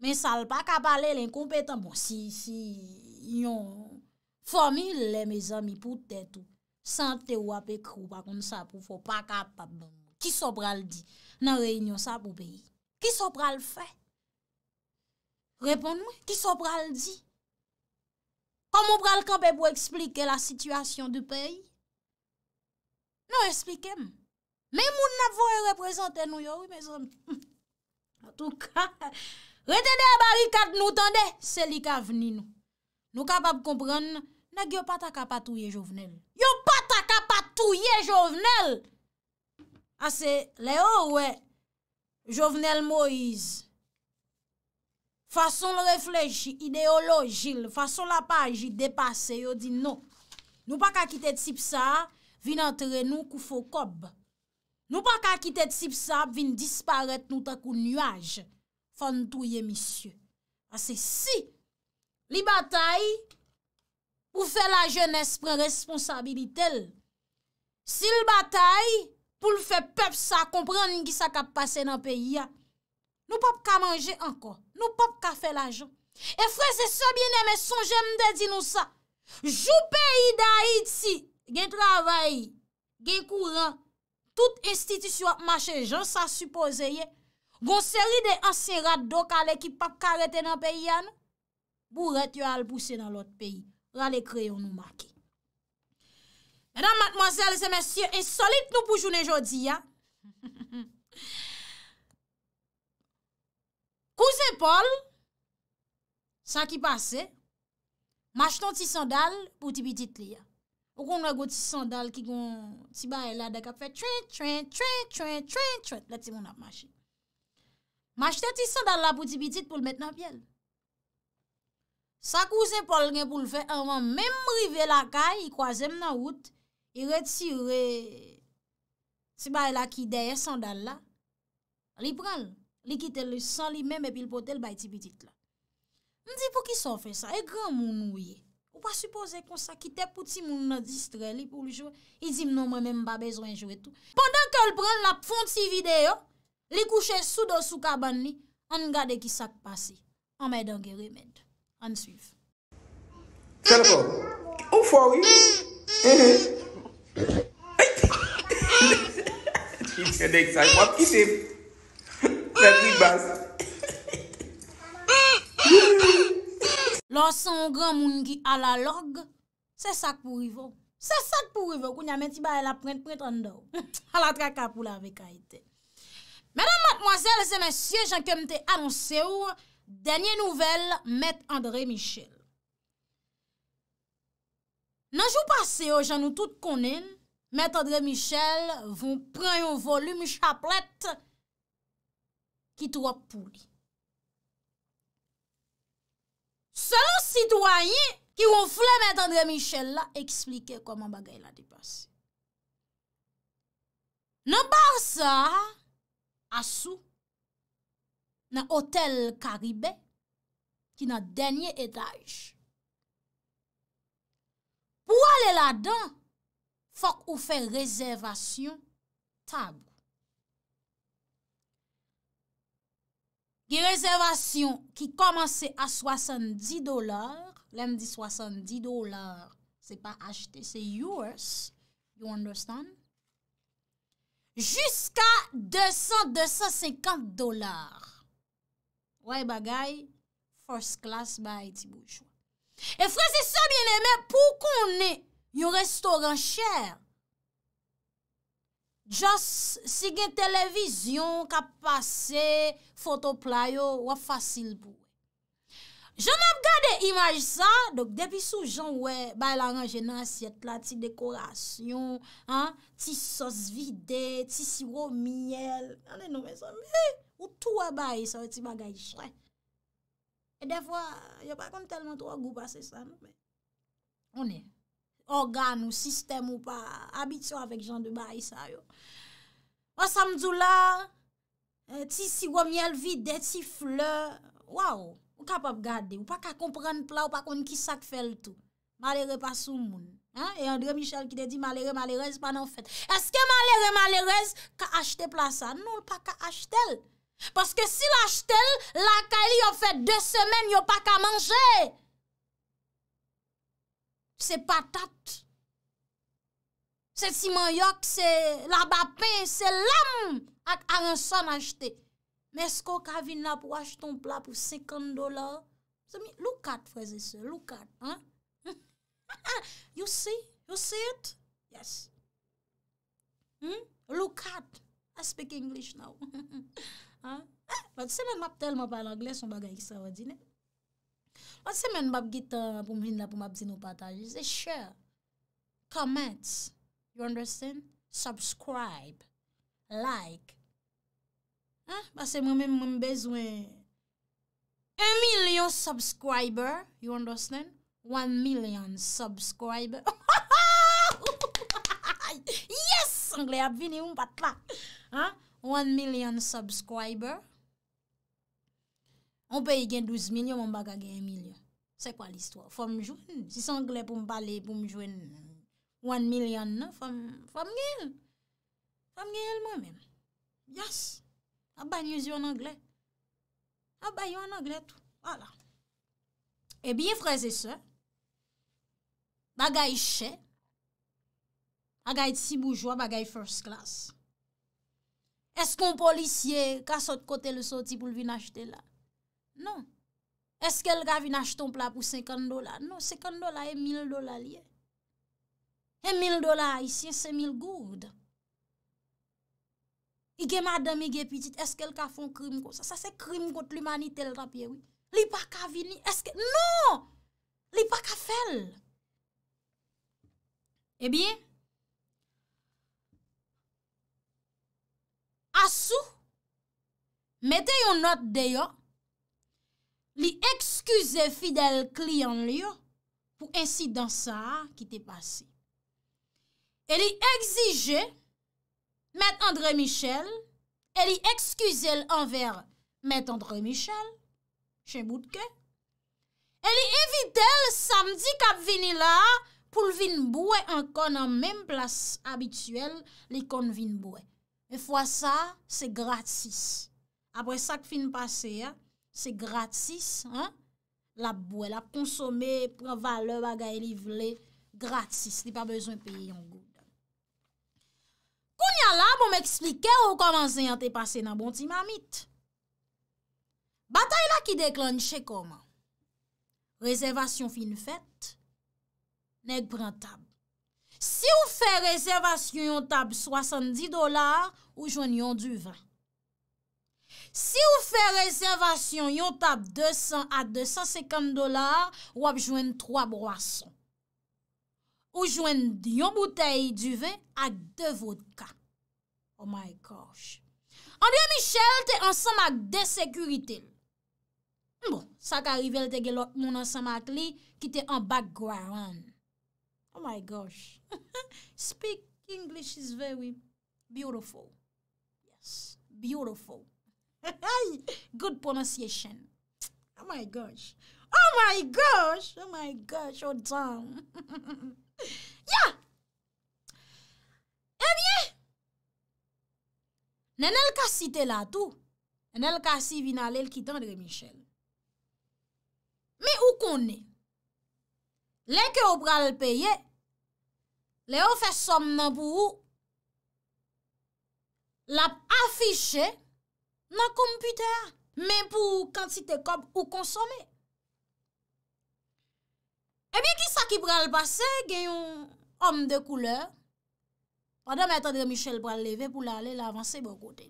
Mais ça n'a pas parlé, l'incompétent. Bon, si, si, yon formule, mes amis, pour tête ou. Santé ou apé krou, pas comme ça, pour faut pas capable. Qui s'opral dit? Dans réunion, ça pour pays. Qui s'opral fait? Réponds-moi, qui s'opral dit? Comment pral camper pour expliquer la situation du pays? Non, expliquez-moi. Mais moun n'a voye représenter nous yo, oui mes amis. En tout cas, retenez la barricade nous tendez, c'est li ka vini nous. Nous capable comprendre, nèg yo pa ta ka patouye Jovenel. Yo pa ta ka patouye Jovenel. Ah c'est Léo ouais. Jovenel Moïse. Façon le réfléchir, idéologie, façon la page dépasser, yo dit non. Nous pas qu'à quitter type ça, vinn entre nous kou fo kob. Nous pas qu'à quitter type ça, vinn disparaître nous tant kou nuage. Fon touye monsieur. Parce si li bataille pour faire la jeunesse prend responsabilité. Si le bataille pour le faire peuple ça comprendre qui ça cap passer dans pays a. Nous pas ka manger encore. Nous pas ka faire l'argent. Et frère, c'est ça bien-aimé, songez me dire nous ça. Jou pays d'Haïti, gen travail, gen courant, toute institution a marché, gens ça supposé y. Gon série de anciens raddo kale qui pas ka rete dans pays a nous. Bourret yo al pousser dans l'autre pays. Rale crayon nous marquer. Mesdames, mademoiselles et messieurs, insolite nous pour journée jodi a. Cousin Paul, ça qui passe, mach ton ti sandal pour ti petit li. Ou kon a go ti sandal ki gon ti baye la de ka fait train train train train train train la ti mon a marché. Mach ton ti sandal la pour ti petit pour le mettre dans pied. Sa cousin Paul gen pour le faire avant même rive la caille, il croise m nan route, il retire ti baye la ki derrière sandal la. Li pran. Li kite le sang li même et puis le potel bay ti petit là. M'di pour qui ça fait ça et grand moun ouye. Ou pas supposer qu'on ça quitter pour ti moun nan distrait li pour le jouer. Il dit non moi même pas besoin jouer tout. Pendant que le prend la font ti vidéo, li couche sous dos sous cabane li, on regarde qui ça passé. On met dans remède. On suive. Quel quoi? Ou fort oui. Tu sais dès ça moi qui c'est lorsqu'on grand monde qui a la log, c'est ça pour rivo. C'est ça pour rivo. Qu'on y a menti ba la print print en dehors. À la traka pour la avec Haïti. Mesdames, mademoiselles et messieurs, j'en comme t'ai annoncé ou dernière nouvelle, met André Michel. Nan jou passé, j'en nous tout connaît, met André Michel vont prendre un volume chaplette qui trop pour lui. selon citoyens qui ont flemmé André Michel là, expliquer comment bagay la dépasse. Nan bar ça, Assou, dans hôtel Caribé, qui dans dernier étage. Pour aller là-dedans, faut qu'on fait réservation table. Une réservation qui commençait à soixante-dix dollars, l'homme dit soixante-dix dollars, c'est pas acheté, c'est U S, you understand? Jusqu'à deux cents, deux cent cinquante dollars. Ouais, bagay, first class by Tiboujou. Et frère, c'est ça bien aimé, pour qu'on ait un restaurant cher, just si gen télévision ka passé photo playo ou facile pour. J'en a regardé image ça donc depuis sous Jean ouais ba la ranger dans assiette la petite décoration hein ti sauce vide ti sirop miel allez non mes amis ou tout ba ça petit bagage cher et des fois y a pas comme tellement trop goût passer ça non mais on est organe ou système ou pas habitué avec gens de baï ça yo on samedi là ti sirop miel vide ti fleur waouh ou capable garder ou pas ka comprendre plat ou pas connait qui ça fait le tout malheureux pas sous monde hein et André Michel qui te dit malheureux malheureuse pas non fait est-ce que malheureux malheureuse ka acheter place ça non pas ka acheter parce que si l'acheter la kali on fait deux semaines yo pas ka manger. C'est patate, c'est si manioc, c'est la bapin, c'est l'âme avec Aranson acheté. Mais est-ce qu'on a vu là pour acheter un plat pour cinquante dollars? Look at, frères et sœurs, look at, hein? You see, you see it? Yes. Hmm? Look at, I speak English now. Hein? L'autre semaine, m'a tellement parlé anglais, son bagage extraordinaire. La semaine, m'a guitar pour m'vin la pour m'abdi nous partager. C'est share, comment, you understand? Subscribe, like. Hein? Parce que moi-même, j'ai besoin un million subscribers, you understand? One million subscribers. Yes! Anglais a vini ou pas là. Hein? One million subscribers. On paye douze millions, on baga un million. C'est quoi l'histoire? Faut me jouer. Si c'est anglais pour me parler, pour me jouer un million, non? Faut me gagner. Faut me gagner moi-même. Yes. A ba news en anglais. A ba yon en anglais tout. Voilà. Eh bien, frères et sœurs, bagay chè, bagay ti bourgeois, bagay first class. Est-ce qu'on policier ka sot côté le sorti pour venir acheter là? Non. Est-ce qu'elle va venir acheter un plat pour cinquante dollars? Non, cinquante dollars et mille dollars liés. Et mille dollars ici, c'est mille gourdes. Il y a madame, il y a petite, est-ce qu'elle va faire un crime comme ça? Ça, c'est crime contre l'humanité, le papier, oui. Il n'y a pas qu'à venir. Est-ce que. Non! Il n'y a pas qu'à faire. Eh bien, Assou, mettez une note d'ailleurs. Li excuse fidèle client li pour incident ça qui t'est passé. Et li exige Maître André Michel et li excuse envers Maître André Michel chez Boudke. Et li invite le samedi k'ap vini là pour vinn boue encore dans même place habituelle li kon vinn boue. Et fois ça, c'est gratis. Après ça qui fin passer c'est gratis, hein? La boue, la consommer, prend valeur, bagay livré, gratis. Li pas besoin payer en goud. Kounya la, bon m'expliquer ou comment c'est yon te passe nan bon ti mamite. Bataille la qui déclenche comment? Réservation fin fête, nèg pran tab. Si ou fait réservation yon tab soixante-dix dollars, ou jouen yon du vin. Si vous faites réservation, vous tapez deux cents à deux cent cinquante dollars, vous avez trois boissons. Vous avez une bouteille du vin à deux vodka. Oh my gosh. André Michel, tu es ensemble avec des sécurités. Bon, ça arrive, elle te l'autre monde ensemble avec lui qui était en background. Oh my gosh. Speak English is very beautiful. Yes, beautiful. Good pronunciation. Oh my gosh. Oh my gosh. Oh my gosh. Oh damn. Yeah. Eh bien, Nenel Kassi te la tout. Nenel Kassi vina lel qui André Michel. Mais où qu'on est? Les que vous pral payer, les vous fait somme nan pour vous, la affiché dans le computer, mais pour quantité comme ou consommer. Eh bien, qui ça qui pral passer? Gen un homme de couleur. Pendant que André Michel pral lever pour aller l'avancer bon côté.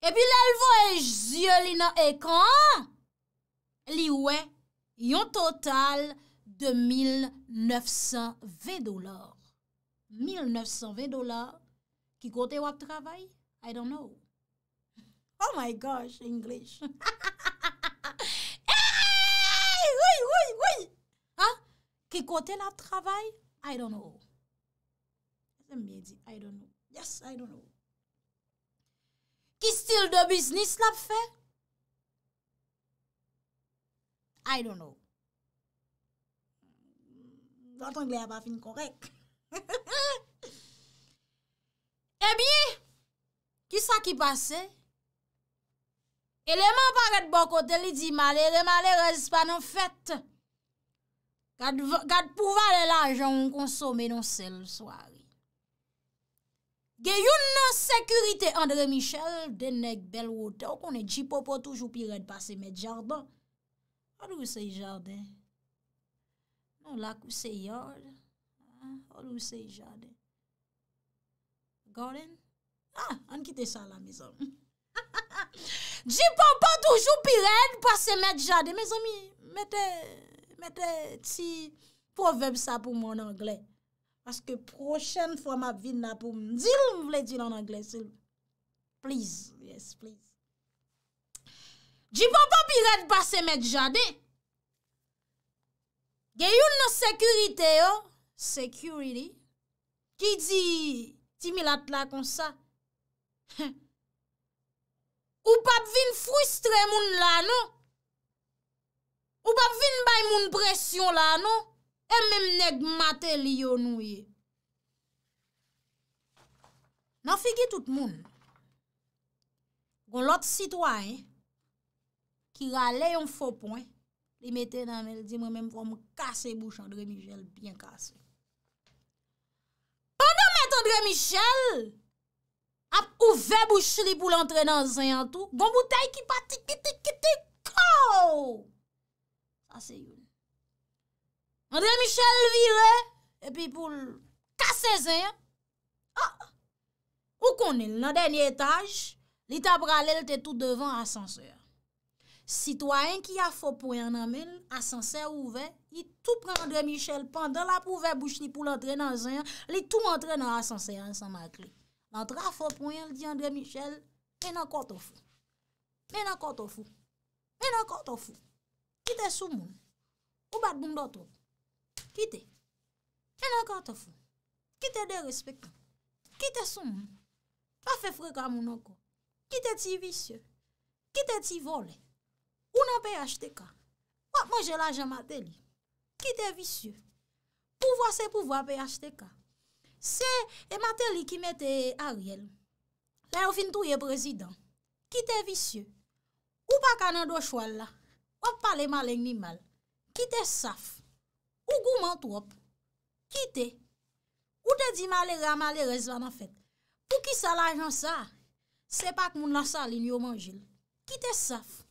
Et puis là, elle voit yeux li nan écran. Li wè yon total de mille neuf cent vingt dollars. mille neuf cent vingt dollars qui côté wap travail? I don't know. Oh my gosh, English. Hey, oui, oui, oui. Hein? Qui côté la travail? I don't know. J'aime bien dire I don't know. Yes, I don't know. Qui style de business la fait? I don't know. Votre anglais n'a pas fini correct. Eh bien, qui ça qui passait? Élément paraît bon côté, il dit mal, élément reste pas non fait. Garde pour valer l'argent consommer non seul soirée. Gen yon nan sécurité André Michel, de nèg bel wote, ou konnen jipopo toujours pirate passer met jardin. Olou se jardin. Non, la kou se yard. Olou se jardin. Garden? Ah, on quitte ça la maison. J'ai pas toujours pirate parce que mettre jardin. Mes amis, mettez, mettez, si, proverbe ça pour mon anglais. Parce que prochaine fois ma vie n'a pour me dire, je voulais dire en anglais. Please, yes, please. J'ai pas pirate passe mettre jardin. Gen yon nan sécurité yo, security qui dit timilat la comme ça. Ou pas vinn frustrer moun la non. Ou pas vinn bay moun pression la non. Et même nèg Martelly yo nouye. Nan figi tout moun. Gon l'autre citoyen qui râlait un faux point, il mettait dans elle dit moi même pour me casser bouche André Michel bien cassé. Pendant que André Michel a ouvert bouche li pour l'entrer dans un tout, bon bouteille qui parti qui tic tic ko. Ça c'est une. André Michel vire et puis pour casser un. Ah! Où qu'on est dans dernier étage, il t'a bralé était tout devant ascenseur. Citoyen qui a faux point en amène, ascenseur ouvert, il tout prend André Michel pendant la pouver bouche li pour l'entrer dans un, il tout entrer dans ascenseur ensemble avec lui. L'entrée à faux point, il dit André Michel, mais n'encore t'en fou. Mais n'encore t'en fou. Mais n'encore t'en fou. Quitte sous moun. Ou bat moun d'auto. Quitte. Mais n'encore t'en fou. Quitte de respect. Quitte sous moun. Pas fait fréquent moun encore. Quitte ti vicieux. Quitte ti volé. Ou nan P H T K. Ou moi j'ai l'argent Martelly. Qui t'es vicieux. Pouvoir c'est pouvoir P H T K. C'est Martelly qui mettait Ariel. Là au fin touye président. Qui t'es vicieux. Ou pas kanan do choix là. Ou parler mal ni mal. Qui t'es saf. Ou gourmand trop. Qui t'es. Ou te dit malheureux malheureuse en fait. Pour qui ça l'argent ça? C'est pas que moun la saline yo manger. Qui t'es saf.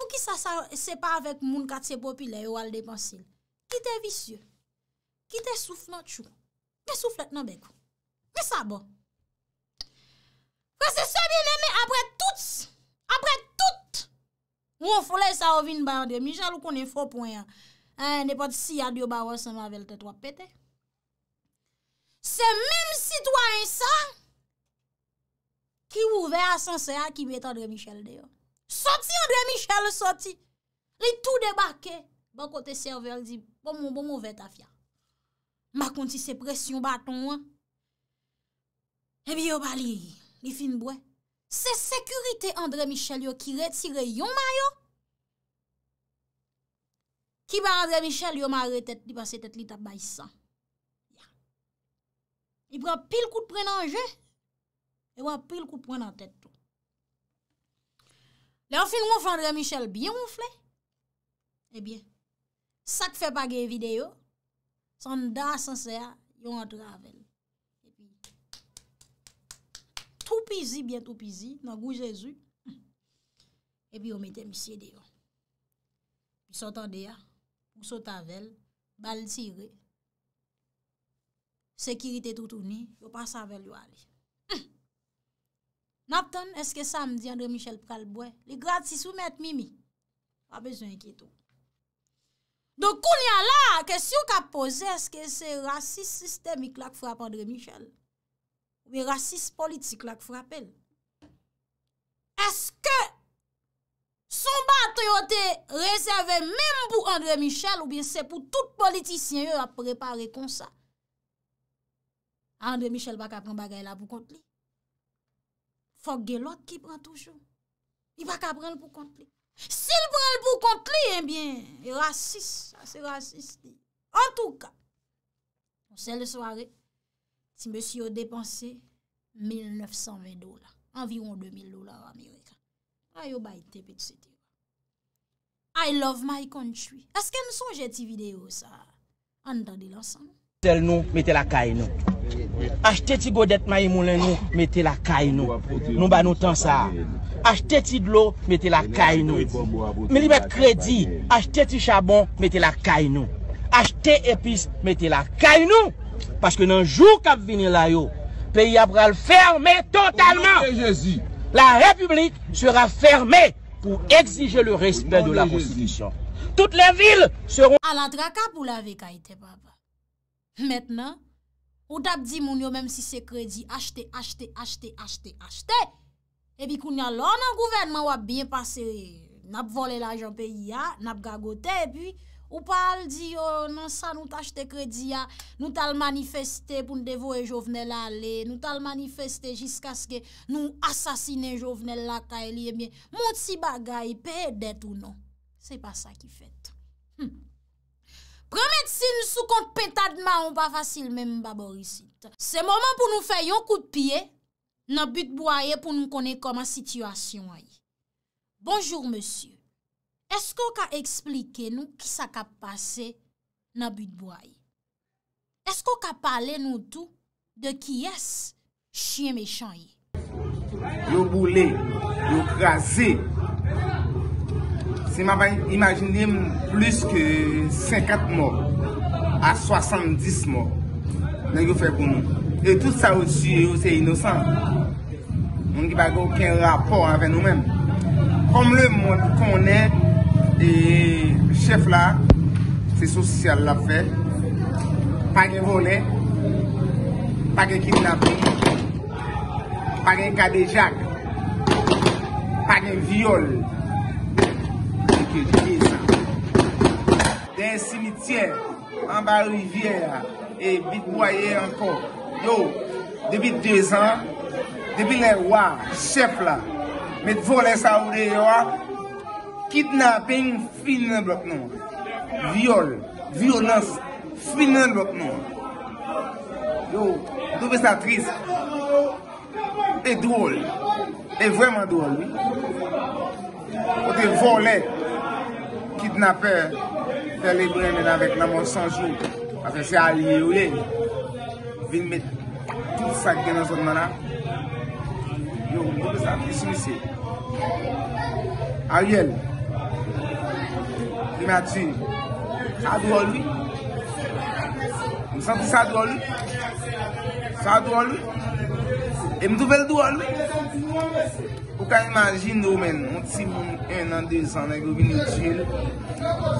Pour qui ça, ça c'est pas avec moun quartier populaire ou al dépenser. Qui t'es vicieux. Qui t'es soufflant chou. Mais soufflet nan bec. Mais ça bon. Parce que c'est bien aimé après tout après tout. Ou on foule ça ou vinn ba André Michel ou connaît faux point. Hein n'importe si a dio ba ensemble avec tête trois pété. C'est même citoyen ça qui ouvert ascenseur qui met André Michel dehors. Sorti André Michel sorti. Il tout débarqué. Bon côté serveur dit bon mon bon mauvais tafia. Ma konti c'est pression bâton. Et bien on va li, li fin bois. C'est sécurité André Michel yo qui retire yon maillot. Qui ba André Michel yo marre tête li passe tête li t'a bay cent. Il prend pile coup de prendre en jeu. Et on pile coup de prendre en tête tout. Là on fin ronfle André Michel bien ronflé. Eh bien, ça fait pas de vidéo. Son da sans ça, yon entre avec. Et puis tout pisi bien tout pisi dans goût Jésus. Et puis on mettait monsieur dehors. Puis s'entendait là, pour sauter avec, balle tiré. Sécurité tout tourné, yo passe avec yo aller. Napton, est-ce que samedi André Michel pral bois? Les gratis soumettre Mimi. Pas besoin inquiétude. Donc, on y a là, question qu'a posée, est-ce que c'est racisme systémique là qui frappe André Michel? Ou bien racisme politique là qui frappe? Est-ce que son bateau était réservé même pour André Michel ou bien c'est pour tout politicien à préparer comme ça? André Michel va pas prendre bagay là pour compte lui. Faut que l'autre qui prend toujours. Il va pas prendre pour compte lui. S'il prend le bout contre lui, eh bien, raciste, ça c'est raciste. En tout cas, c'est le soirée, si monsieur a dépensé mille neuf cent vingt dollars, environ deux mille dollars américains. Aïe, yo baï te petit c'était. I love my country. Est-ce que nous songeons cette vidéo ça? Entendez l'ensemble. Tel nous, mettez la caille nous. Achetez ti godet maïmoulin nous, mettez la caille nous. Nous ba nous temps ça. Achetez ti de l'eau, mettez la caille nous. Mais li met crédit, achetez ti charbon, mettez la caille nous. Achetez épices, mettez la caille nous. Parce que dans jour qu'a venir là yo, pays a pral fermer totalement. La République sera fermée pour exiger le respect de la Constitution. Toutes les villes seront à la traka pour la vekaïté papa. Maintenant, ou tap di moun yo même si c'est crédit acheter acheter acheter acheter acheter et puis qu'on y a là nan gouvernement ou a bien passé n'a volé l'argent pays a n'a gagoté et puis ou parle di yo non ça nous t'acheter crédit a nous t'al manifester pour nous dévoyer Jovenel aller nous t'al manifester jusqu'à ce que nous assassiner Jovenel la kaeli et bien mon petit bagay paye dette ou non c'est pas ça qui fait hmm. Prends médecine sous compte pétadement, on pas facile même baboricite. C'est moment pour nous faire un coup de pied dans le but boyer pour nous connaître comment situation est. Bonjour monsieur. Est-ce qu'on peut expliquer nous qui ça a passé dans le but boyer? Est-ce qu'on peut parler nous tout de qui est chien méchant? Yo boulé, yo crasé. Imaginez plus que cinquante morts à soixante-dix morts. Et tout ça aussi, c'est innocent. On n'a pas aucun rapport avec nous-mêmes. Comme le monde qu'on est, et chef là, c'est social la fait. Pas de volet, pas de kidnapping, pas de cas de jack, pas de viol. D'un cimetière en bas rivière et bitboyer encore. Yo, depuis deux ans, depuis les rois, chef là, met voler ça ou des kidnapping, fin bloc non, viol, violence, fin bloc non. Yo, tout ça triste et drôle, et vraiment drôle, oui. On te volé. Kidnappeur, faire les brènes avec la mort sans jour, avec ses alliés ou les. Vin mettre tout ça qui est dans son mana. Yo, vous avez des soucis. Ariel, il m'a tué. Ça doit lui. Nous sentons ça doit lui. Ça doit lui. Et nous devons le doigt lui. Vous pouvez imaginer, un petit monde, un an, deux ans, nous venons tuer.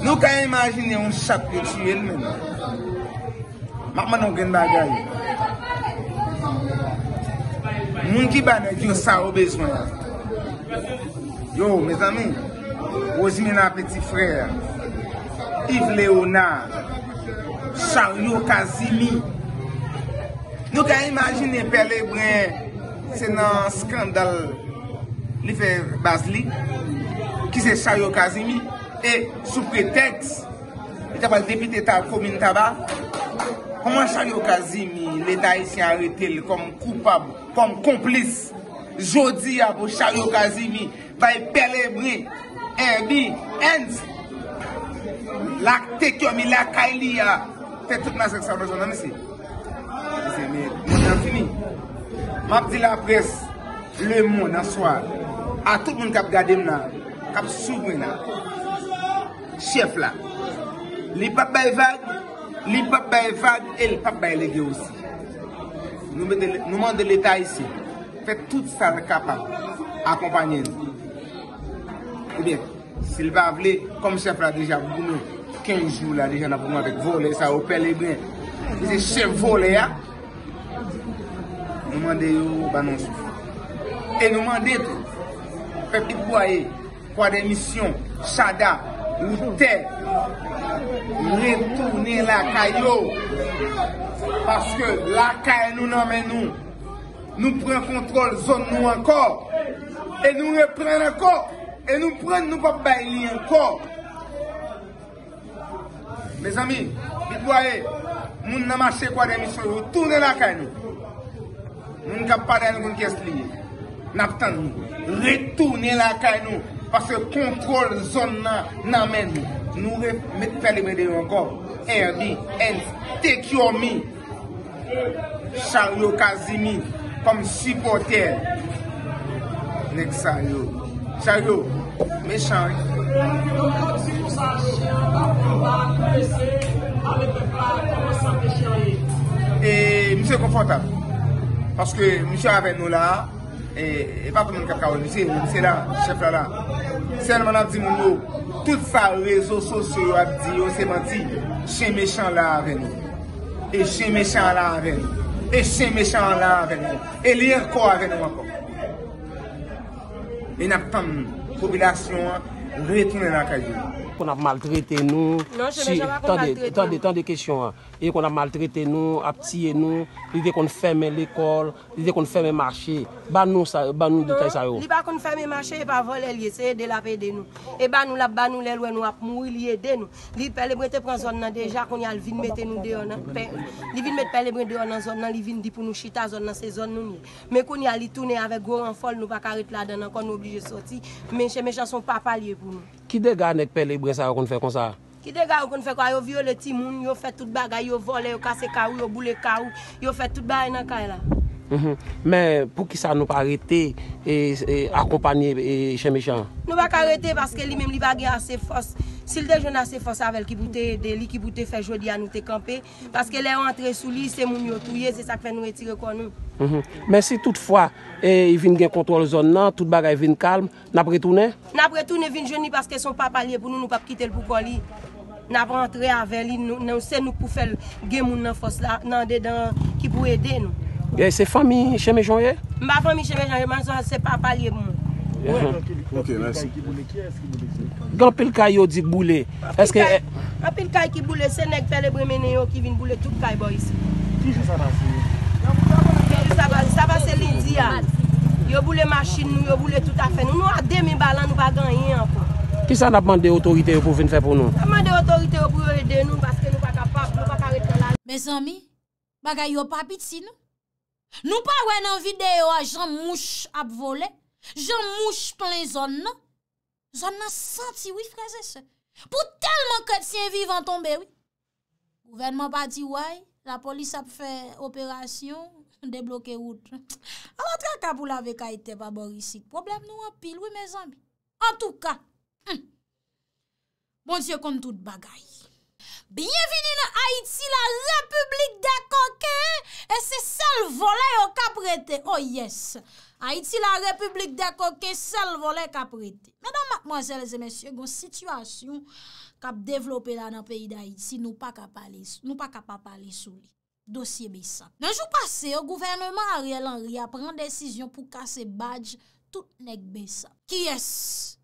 Nous pouvons imaginer un chat qui tue lui. Maintenant, nous avons des bagailles. Les gens qui ont besoin, Yo, mes amis, Rosemina Petit Frère, Yves Léonard, Chérizier Kazimi. Nous avons imaginé Père Lebrun, c'est un scandale, il fait Basli, qui c'est Chérizier Kazimi, et sous prétexte, il a député de la commune Tabac. Comment Chérizier Kazimi, l'État ici arrêté comme coupable, comme complice. Jodi à Chérizier Kazimi, by Pellebré, Airbnb, and l'acte qui a mis la Kailia. Fait toute ma section de la zone, monsieur. Mais on a fini. M'a dit la presse, le monde en soir, à tout le monde qui a regardé, qui a souverain, chef là. Les papas vagues, les papas vagues et les papas légués aussi. Nous demandons l'État ici. Faites tout ça capable, accompagnez-nous. Eh bien, s'il va appeler, comme chef là déjà, vous nous, quinze jours là déjà, nous avec voler, ça au père les biens. C'est chef volé, hein? Nous demandons, bah non, et nous demandons tout. Faites tout voyer, quoi des missions, Chada, ou terre, retournez la caillou. Parce que la caille nous n'emmène nous. Nous prenons contrôle zone nous encore et nous reprenons encore et nous prenons nous pas bailler encore. Mes amis, dites-moi, nous n'avons marché quoi des missions, vous tournez la caille. Nous n'avons pas de nous qui est lié. Nous attendons, retournez la caille parce que contrôle zone n'amène nous. Nous remettons faire les médias encore. Airbnb, take your me. Chérizier Kazimi. Comme supporter, Nexario. Chario, méchant. Et monsieur confortable. Parce que monsieur avec nous là, et, et pas tout le monde qui a c'est là, chef là. Seulement, on dit nous, tout ça, réseaux sociaux, a dit, c'est menti, chien méchant là avec nous. Et chien méchant là avec nous. Et ces méchants là avec nous. Et les encore avec nous encore. Et nous attendons la population retourner dans la caille. Qu'on a maltraité nous. Non, je n'ai jamais maltraité. Tant de, tant de questions. Et qu'on a maltraité nous, aptié nous, l'idée qu'on ferme l'école, l'idée qu'on ferme le marché. Bah nous, ça, bah nous, détail ça. L'idée qu'on ferme le marché, pas voler, il essaie de la payer nous. Et bah nous, là, bah nous, les lois, nous, mourir, il aide nous. L'idée, les bretelles prennent zone déjà, qu'on y a le vin, mettez nous dehors. L'idée, mettre les bretelles dehors dans zone, les vins dit pour nous chita zone dans ces zones nous. Mais qu'on y a les tourner avec gros renfort, nous pas carré là-dedans, encore nous obligé de sortir. Mais chez mes gens sont pas palier pour nous. Qui dégage les bretelles ça qu'on fait comme ça? Qui dégage qu'on fait quoi? Yo viole les petits moun, yo fait toute bagaille, yo vole, yo casse caou, yo boule caou, yo fait toute bagaille dans caille là. Mm-hmm. Mais pour qui ça nous pas arrêter et, et accompagner chez méchant? Nous pas arrêter parce que lui-même il va gagner assez force. S'il déjeune assez force avec qui bouté de lui qui bouté fait jodi à nous te camper parce que les rentré sous lui c'est moun yo touyer, c'est ça qui fait nous retirer quoi nous. Mm-hmm. Mais si toutefois eh, il vient gain contrôle zone là, toute bagaille vient calme, n'a pas retourner. N'a pas retourner vient jeune parce que son papa lié pour nous nous pas quitter le pour lui. N'a pas rentrer avec lui, nous c'est nous pour faire gain moun dans force là, dans dedans qui pour aider nous. Et c'est famille chez mes gens? Ma famille chez mes gens, c'est papa lié moi. Ok, merci. Quand pile caillou dit bouler, est-ce que quand pile caillou qui boule, c'est nèg fait les bremenéo qui viennent bouler tout caille boy ici. Qui ça va ça va ça va c'est lundi là. Yo boule machine nous, yo boule tout à fait. Nous nous a deux mille balles, nous pas gagner encore. Qui ça n'a demandé autorité pour venir faire pour nous? Demandé autorité pour aider nous parce que nous pas capable, nous pas arrêter là. Mes amis, bagay yo pas petit nous. Nous pas ouais dans vidéo à Jean Mouche à voler, Jean Mouche plein zone non. Zone n'a senti oui frère c'est. Pour tellement que chrétiens vivants tombé oui. Gouvernement pas dit ouais, la police a fait opération débloquer route. Alors traka pour la vekaité pas bon ici. Problème nous en pile oui mes amis. En tout cas, hum. Bon Dieu compte toute bagaille. Bienvenue dans Haïti, la République des coquins. Et c'est seul volet au caprété. Oh yes. Haïti, la République des coquins, seul volet caprété. Mesdames, mademoiselles et messieurs, une situation qui a développé dans le pays d'Haïti, nous pas capable nous pas capable parler sur le dossier Bessap. Dans le jour passé, le gouvernement Ariel Henry a pris une décision pour casser badge tout nèg Bessan. Qui est-ce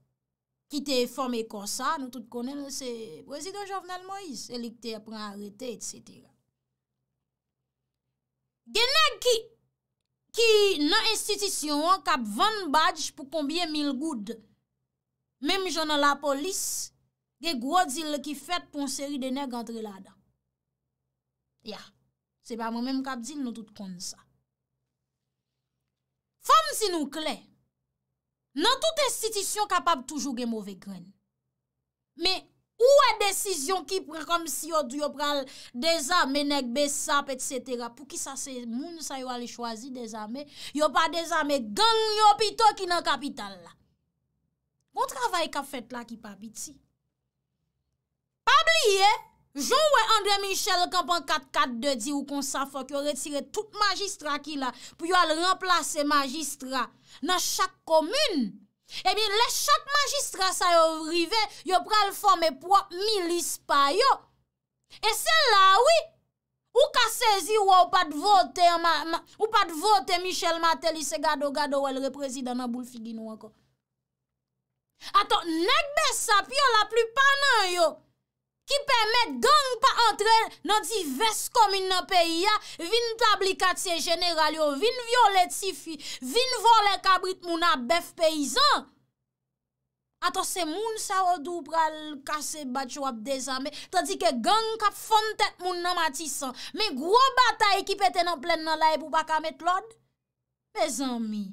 qui t'est formé comme ça? Nous tous connaissons, c'est président Jovenel Moïse, c'est lui qui t'a pris arrêté, et cetera. Genèg qui qui dans institution cap vingt badge pour combien mille goud? Même j'en ai la police, des gros deals qui fait pour une série de nègres entre là-dedans. Ya, yeah. C'est pas moi-même qui dit nous tout comme ça. Femme si nous clair. Dans toute institution capable toujours de mauvais grain. Mais où est décision qui prend comme si on doit prendre des armées, nèg Bessap, et cetera. Pour qui ça c'est moun ça yo aller choisir des armées? Yo pas des armées gang yo pito qui dans capitale là. Bon travail qu'a fait là qui pas petit. Pas oublier, Jean André Michel Campan quatre cent quarante-deux dit ou qu'on ça faut que retire tout magistrat qui là pour yo aller remplacer magistrat dans chaque commune. Eh bien, les chaque magistrat ça yo rivé, yo pral former propre milice pa yo. Et c'est là oui, ou ka saisi ou pas de voter ou pas de voter Michel Martelly se gado gado ou le président dans boule figi nou encore. Attends, nèg Bessap yo la plupart nan yo qui permettent gang pas entrer dans diverses communes dans pays a vinn tabli quartier général yo vinn violer tifi vinn voler cabrit moun a bœuf paysan. Attends, c'est moun sa ou dou pral casser batch ou ap désarmer tandis que gang k'ap fon tête moun nan Matissan mais gros bataille qui pété dans pleine nan la pour pas ka mettre l'ordre. Mes amis,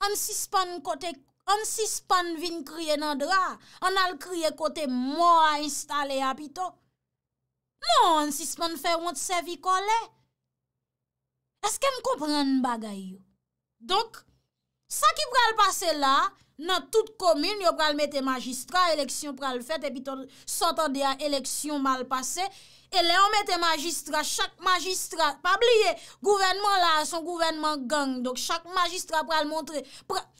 on suspend côté. On sispan vin crier nan dra, on al crier côté mort à installer à pito. Non, on sispan fait honte servi collé. Est-ce qu'on comprend bagay yo? Donc, ça qui pral passer là, dans toute commune, yo pral mettre magistrat, élection pral fait et puis s'entendre à élection mal passée. Et là on mette magistrat, chaque magistrat, pas oublier, gouvernement là, son gouvernement gang. Donc chaque magistrat pral montrer,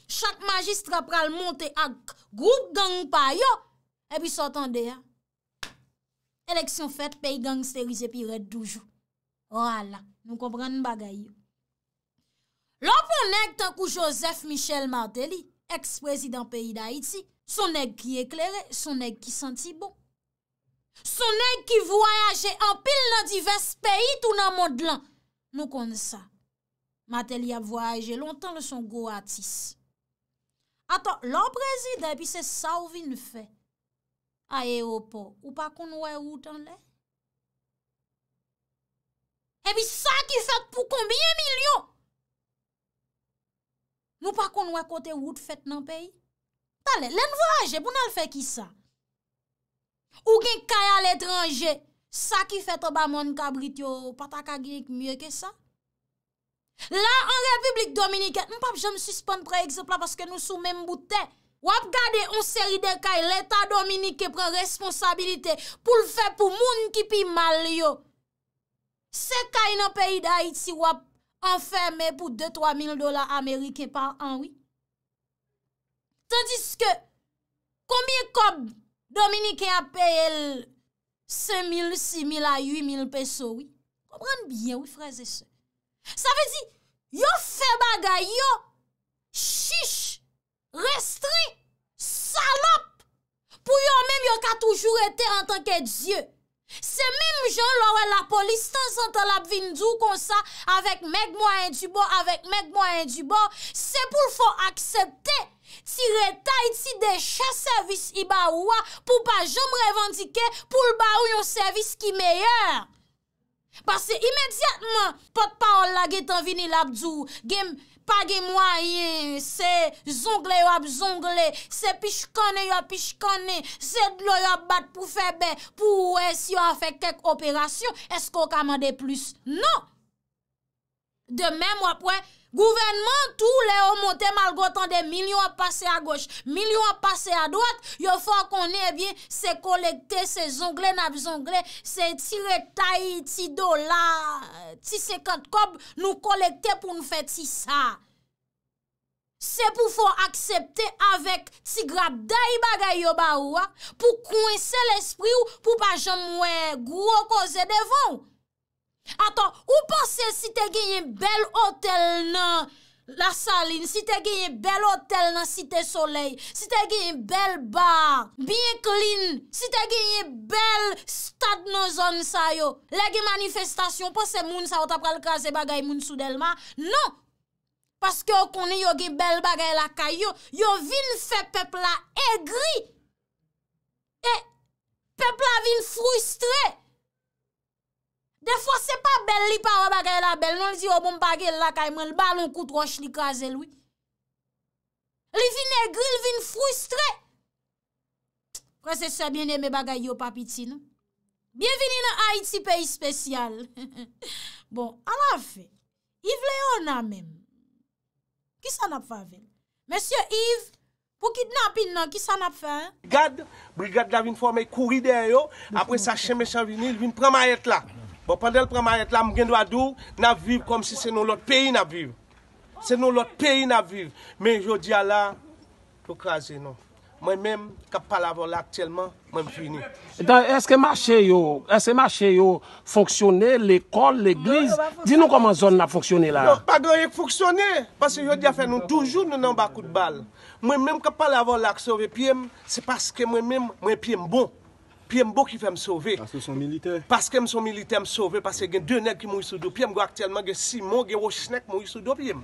chaque magistrat pral monter à groupe gang pa yo. Et puis s'entendez, élection faite, pays gangstérisé puis red toujours. Voilà, nous comprenons bagay yo. L'on nèg tan kou Joseph Michel Martelly, ex-président pays d'Haïti, son nèg qui éclairé, son nèg qui senti bon. Son nèg qui voyageait en pile dans divers pays tout dans le monde là. Nous connaissons ça. Martelly a voyagé longtemps le son gros artiste. Attends, l'on président, et puis c'est ça ou vin fait. Aéroport, ou pas qu'on ouè route en l'air. Et puis ça qui fait pour combien millions? Nous pas qu'on ouè côté route fait dans le pays. Allez, l'en voyage, pour nous faire qui ça? Ou gen kay à l'étranger, ça qui fait en bas mon cabrit yo, pas ta ka gen mieux que ça. Là, en République Dominicaine, m'pap j'aime suspendre par exemple parce que nous sous même bout de terre. Ou ap gade on série de kay, l'État dominicain prend responsabilité pour le faire pour moun qui pi mal yo. C'est kay dans pays d'Haïti ou ap enfermé pour deux à trois mille dollars américains par an, oui. Tandis que, combien comme Dominicain a payé cinq mille, six mille à huit mille pesos, oui. Comprenez bien, oui, frères et sœurs. Ça veut dire, yo fait bagay yo, chiche, restreint, salope, pour yo même yo ka toujours été en tant que Dieu. C'est même gens là la police temps en temps la vinn dou comme ça avec meg moyen du bord avec meg moyen du bord c'est pour faut accepter tirer taille ti déchet service ibaoua pour pas jamais revendiquer pour le baou un service qui meilleur parce que immédiatement porte parole la getan vini la dou game pas de moyen, c'est zongle ou zongle, c'est pichkane ou pichkane, c'est de l'eau ou bat pour faire ben, pour si on fait quelques opérations, est-ce qu'on commande plus? Non! De même, après, gouvernement, tout les ont monté malgré des millions à passer à gauche, millions à passer à droite, il faut qu'on ait bien, c'est collecter, c'est zongler, n'a zongler, c'est tirer taille, ti dollar, ti cinquante cob, nous collecter pour nous faire ti ça. C'est pour faut accepter avec ti grab d'aïe bagay yo baoua, pour coincer l'esprit ou pour pas jamais gros cause devant. Attends, ou pensez si t'es gagné un bel hôtel nan la saline, si tu as un bel hôtel dans Cité Soleil, si tu as un bel bar, bien clean, si tu as un bel stade dans zone ça yo, les manifestations, pas ces moun ça ou t'a pral casser bagay moun sous Delma, non. Parce que on connaît yo gen bel bagay la kayo, yo vin fait peuple la aigri. Et peuple la vin frustré. Des fois c'est pas belle li pa bagay la belle, non dit oh bon bagay la kay man, le ballon coup troche li krasé lui. Li vin aigri, li vin frustré. Quand c'est ça bien aimé bagay yo pa piti non. Bienvenue dans Haïti pays spécial. Bon, à la fin, Yves Léon a même qui s'en a fait? Monsieur Yves, pour kidnapping, qui s'en a fait? Brigade, brigade la vin former courir derrière. Après ça, chien méchant vini, il vient prendre maillette là. Bon, pendant le prend maillette là, m'gen doit dou, n'a vivre comme si c'est nous l'autre pays n'a vivre. C'est nous l'autre pays n'a vivre. Mais je dis à là, faut craser non. Moi-même, qui parle là actuellement, moi je fini. Est-ce que le marché, est-ce que marché fonctionne, l'école, l'église? Dis-nous comment la zone a fonctionné là. Non, pas grand-chose fonctionné. Parce que je dis à faire, nous toujours nous n'avons pas coup de balle. Moi-même, qui parle avant là, sauver pied, c'est parce que moi-même, moi pied bon. Pied bon qui fait me sauver. Parce que sont militaires. Parce que sont militaires me sauver, parce que y a deux nègres qui mourent sous dos pied, actuellement il y a Simon, il y a Rochnek qui mourent sous dos pied.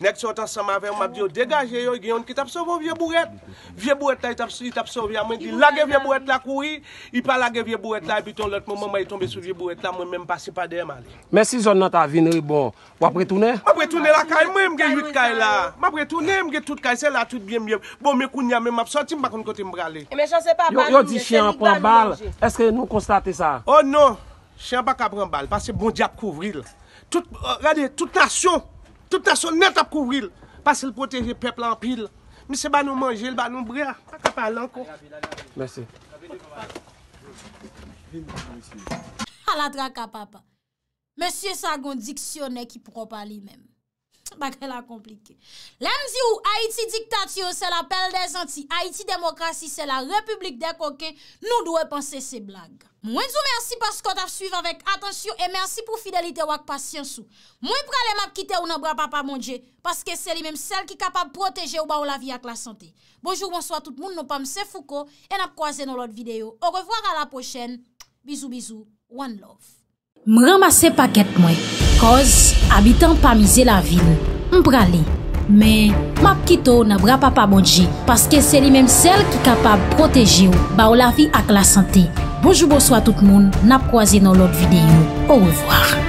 Nèg sont ensemble avec m'a dit dégagez yo, il y a un qui t'a sauvé vieux bourrette. Vieux bourrette là il t'a sauvé, moi dit laguer vieux bourrette là courir, il pas laguer vieux bourrette là et puis ton l'autre moment il tombé sur vieux bourrette là moi même passer pas derrière mal. Mais si zone dans ta vie bon, ou après tourner? Après tourner la caille moi j'ai huit caille là. Après tourner moi j'ai toute caille là toute bien bien. Bon mais kounya même m'a sorti pas contre côté me braler. Mais chance c'est pas pas. Yo dit chien en prend balle. Est-ce que nous constatons ça? Oh non, je ne pas qu'à prendre balle, parce que bon diable couvrir. Tout, regardez, toute nation, toute nation net à couvrir, parce qu'il protège le peuple en pile. Mais c'est pas nous manger, c'est pas nous bras, pas qu'à parler encore. Merci. À la traque, papa. Monsieur Sagon, dictionnaire qui propre à lui-même. C'est la compliqué. L'Amzi ou Haïti dictature, c'est l'appel des Antilles. Haïti démocratie, c'est la république des coquins. Nous devons penser ces blagues. Moi, vous merci parce que vous avez suivi avec attention et merci pour fidélité et patience. Moi, je vais quitter ou non bras papa mon Dieu parce que c'est lui-même celle qui est capable de protéger ou la vie avec la santé. Bonjour, bonsoir tout le monde. Nous sommes c'est Fouco et nous croisons dans l'autre vidéo. Au revoir à la prochaine. Bisous, bisous. One love. M'ramasse paquet mwen, cause habitant pas misé la ville. M'pralé, mais m'a quitto na bra papa bonji parce que c'est lui même celle qui capable protéger ou ba ou la vie ak la santé. Bonjour bonsoir tout le monde, n'a croisé dans l'autre vidéo. Au revoir.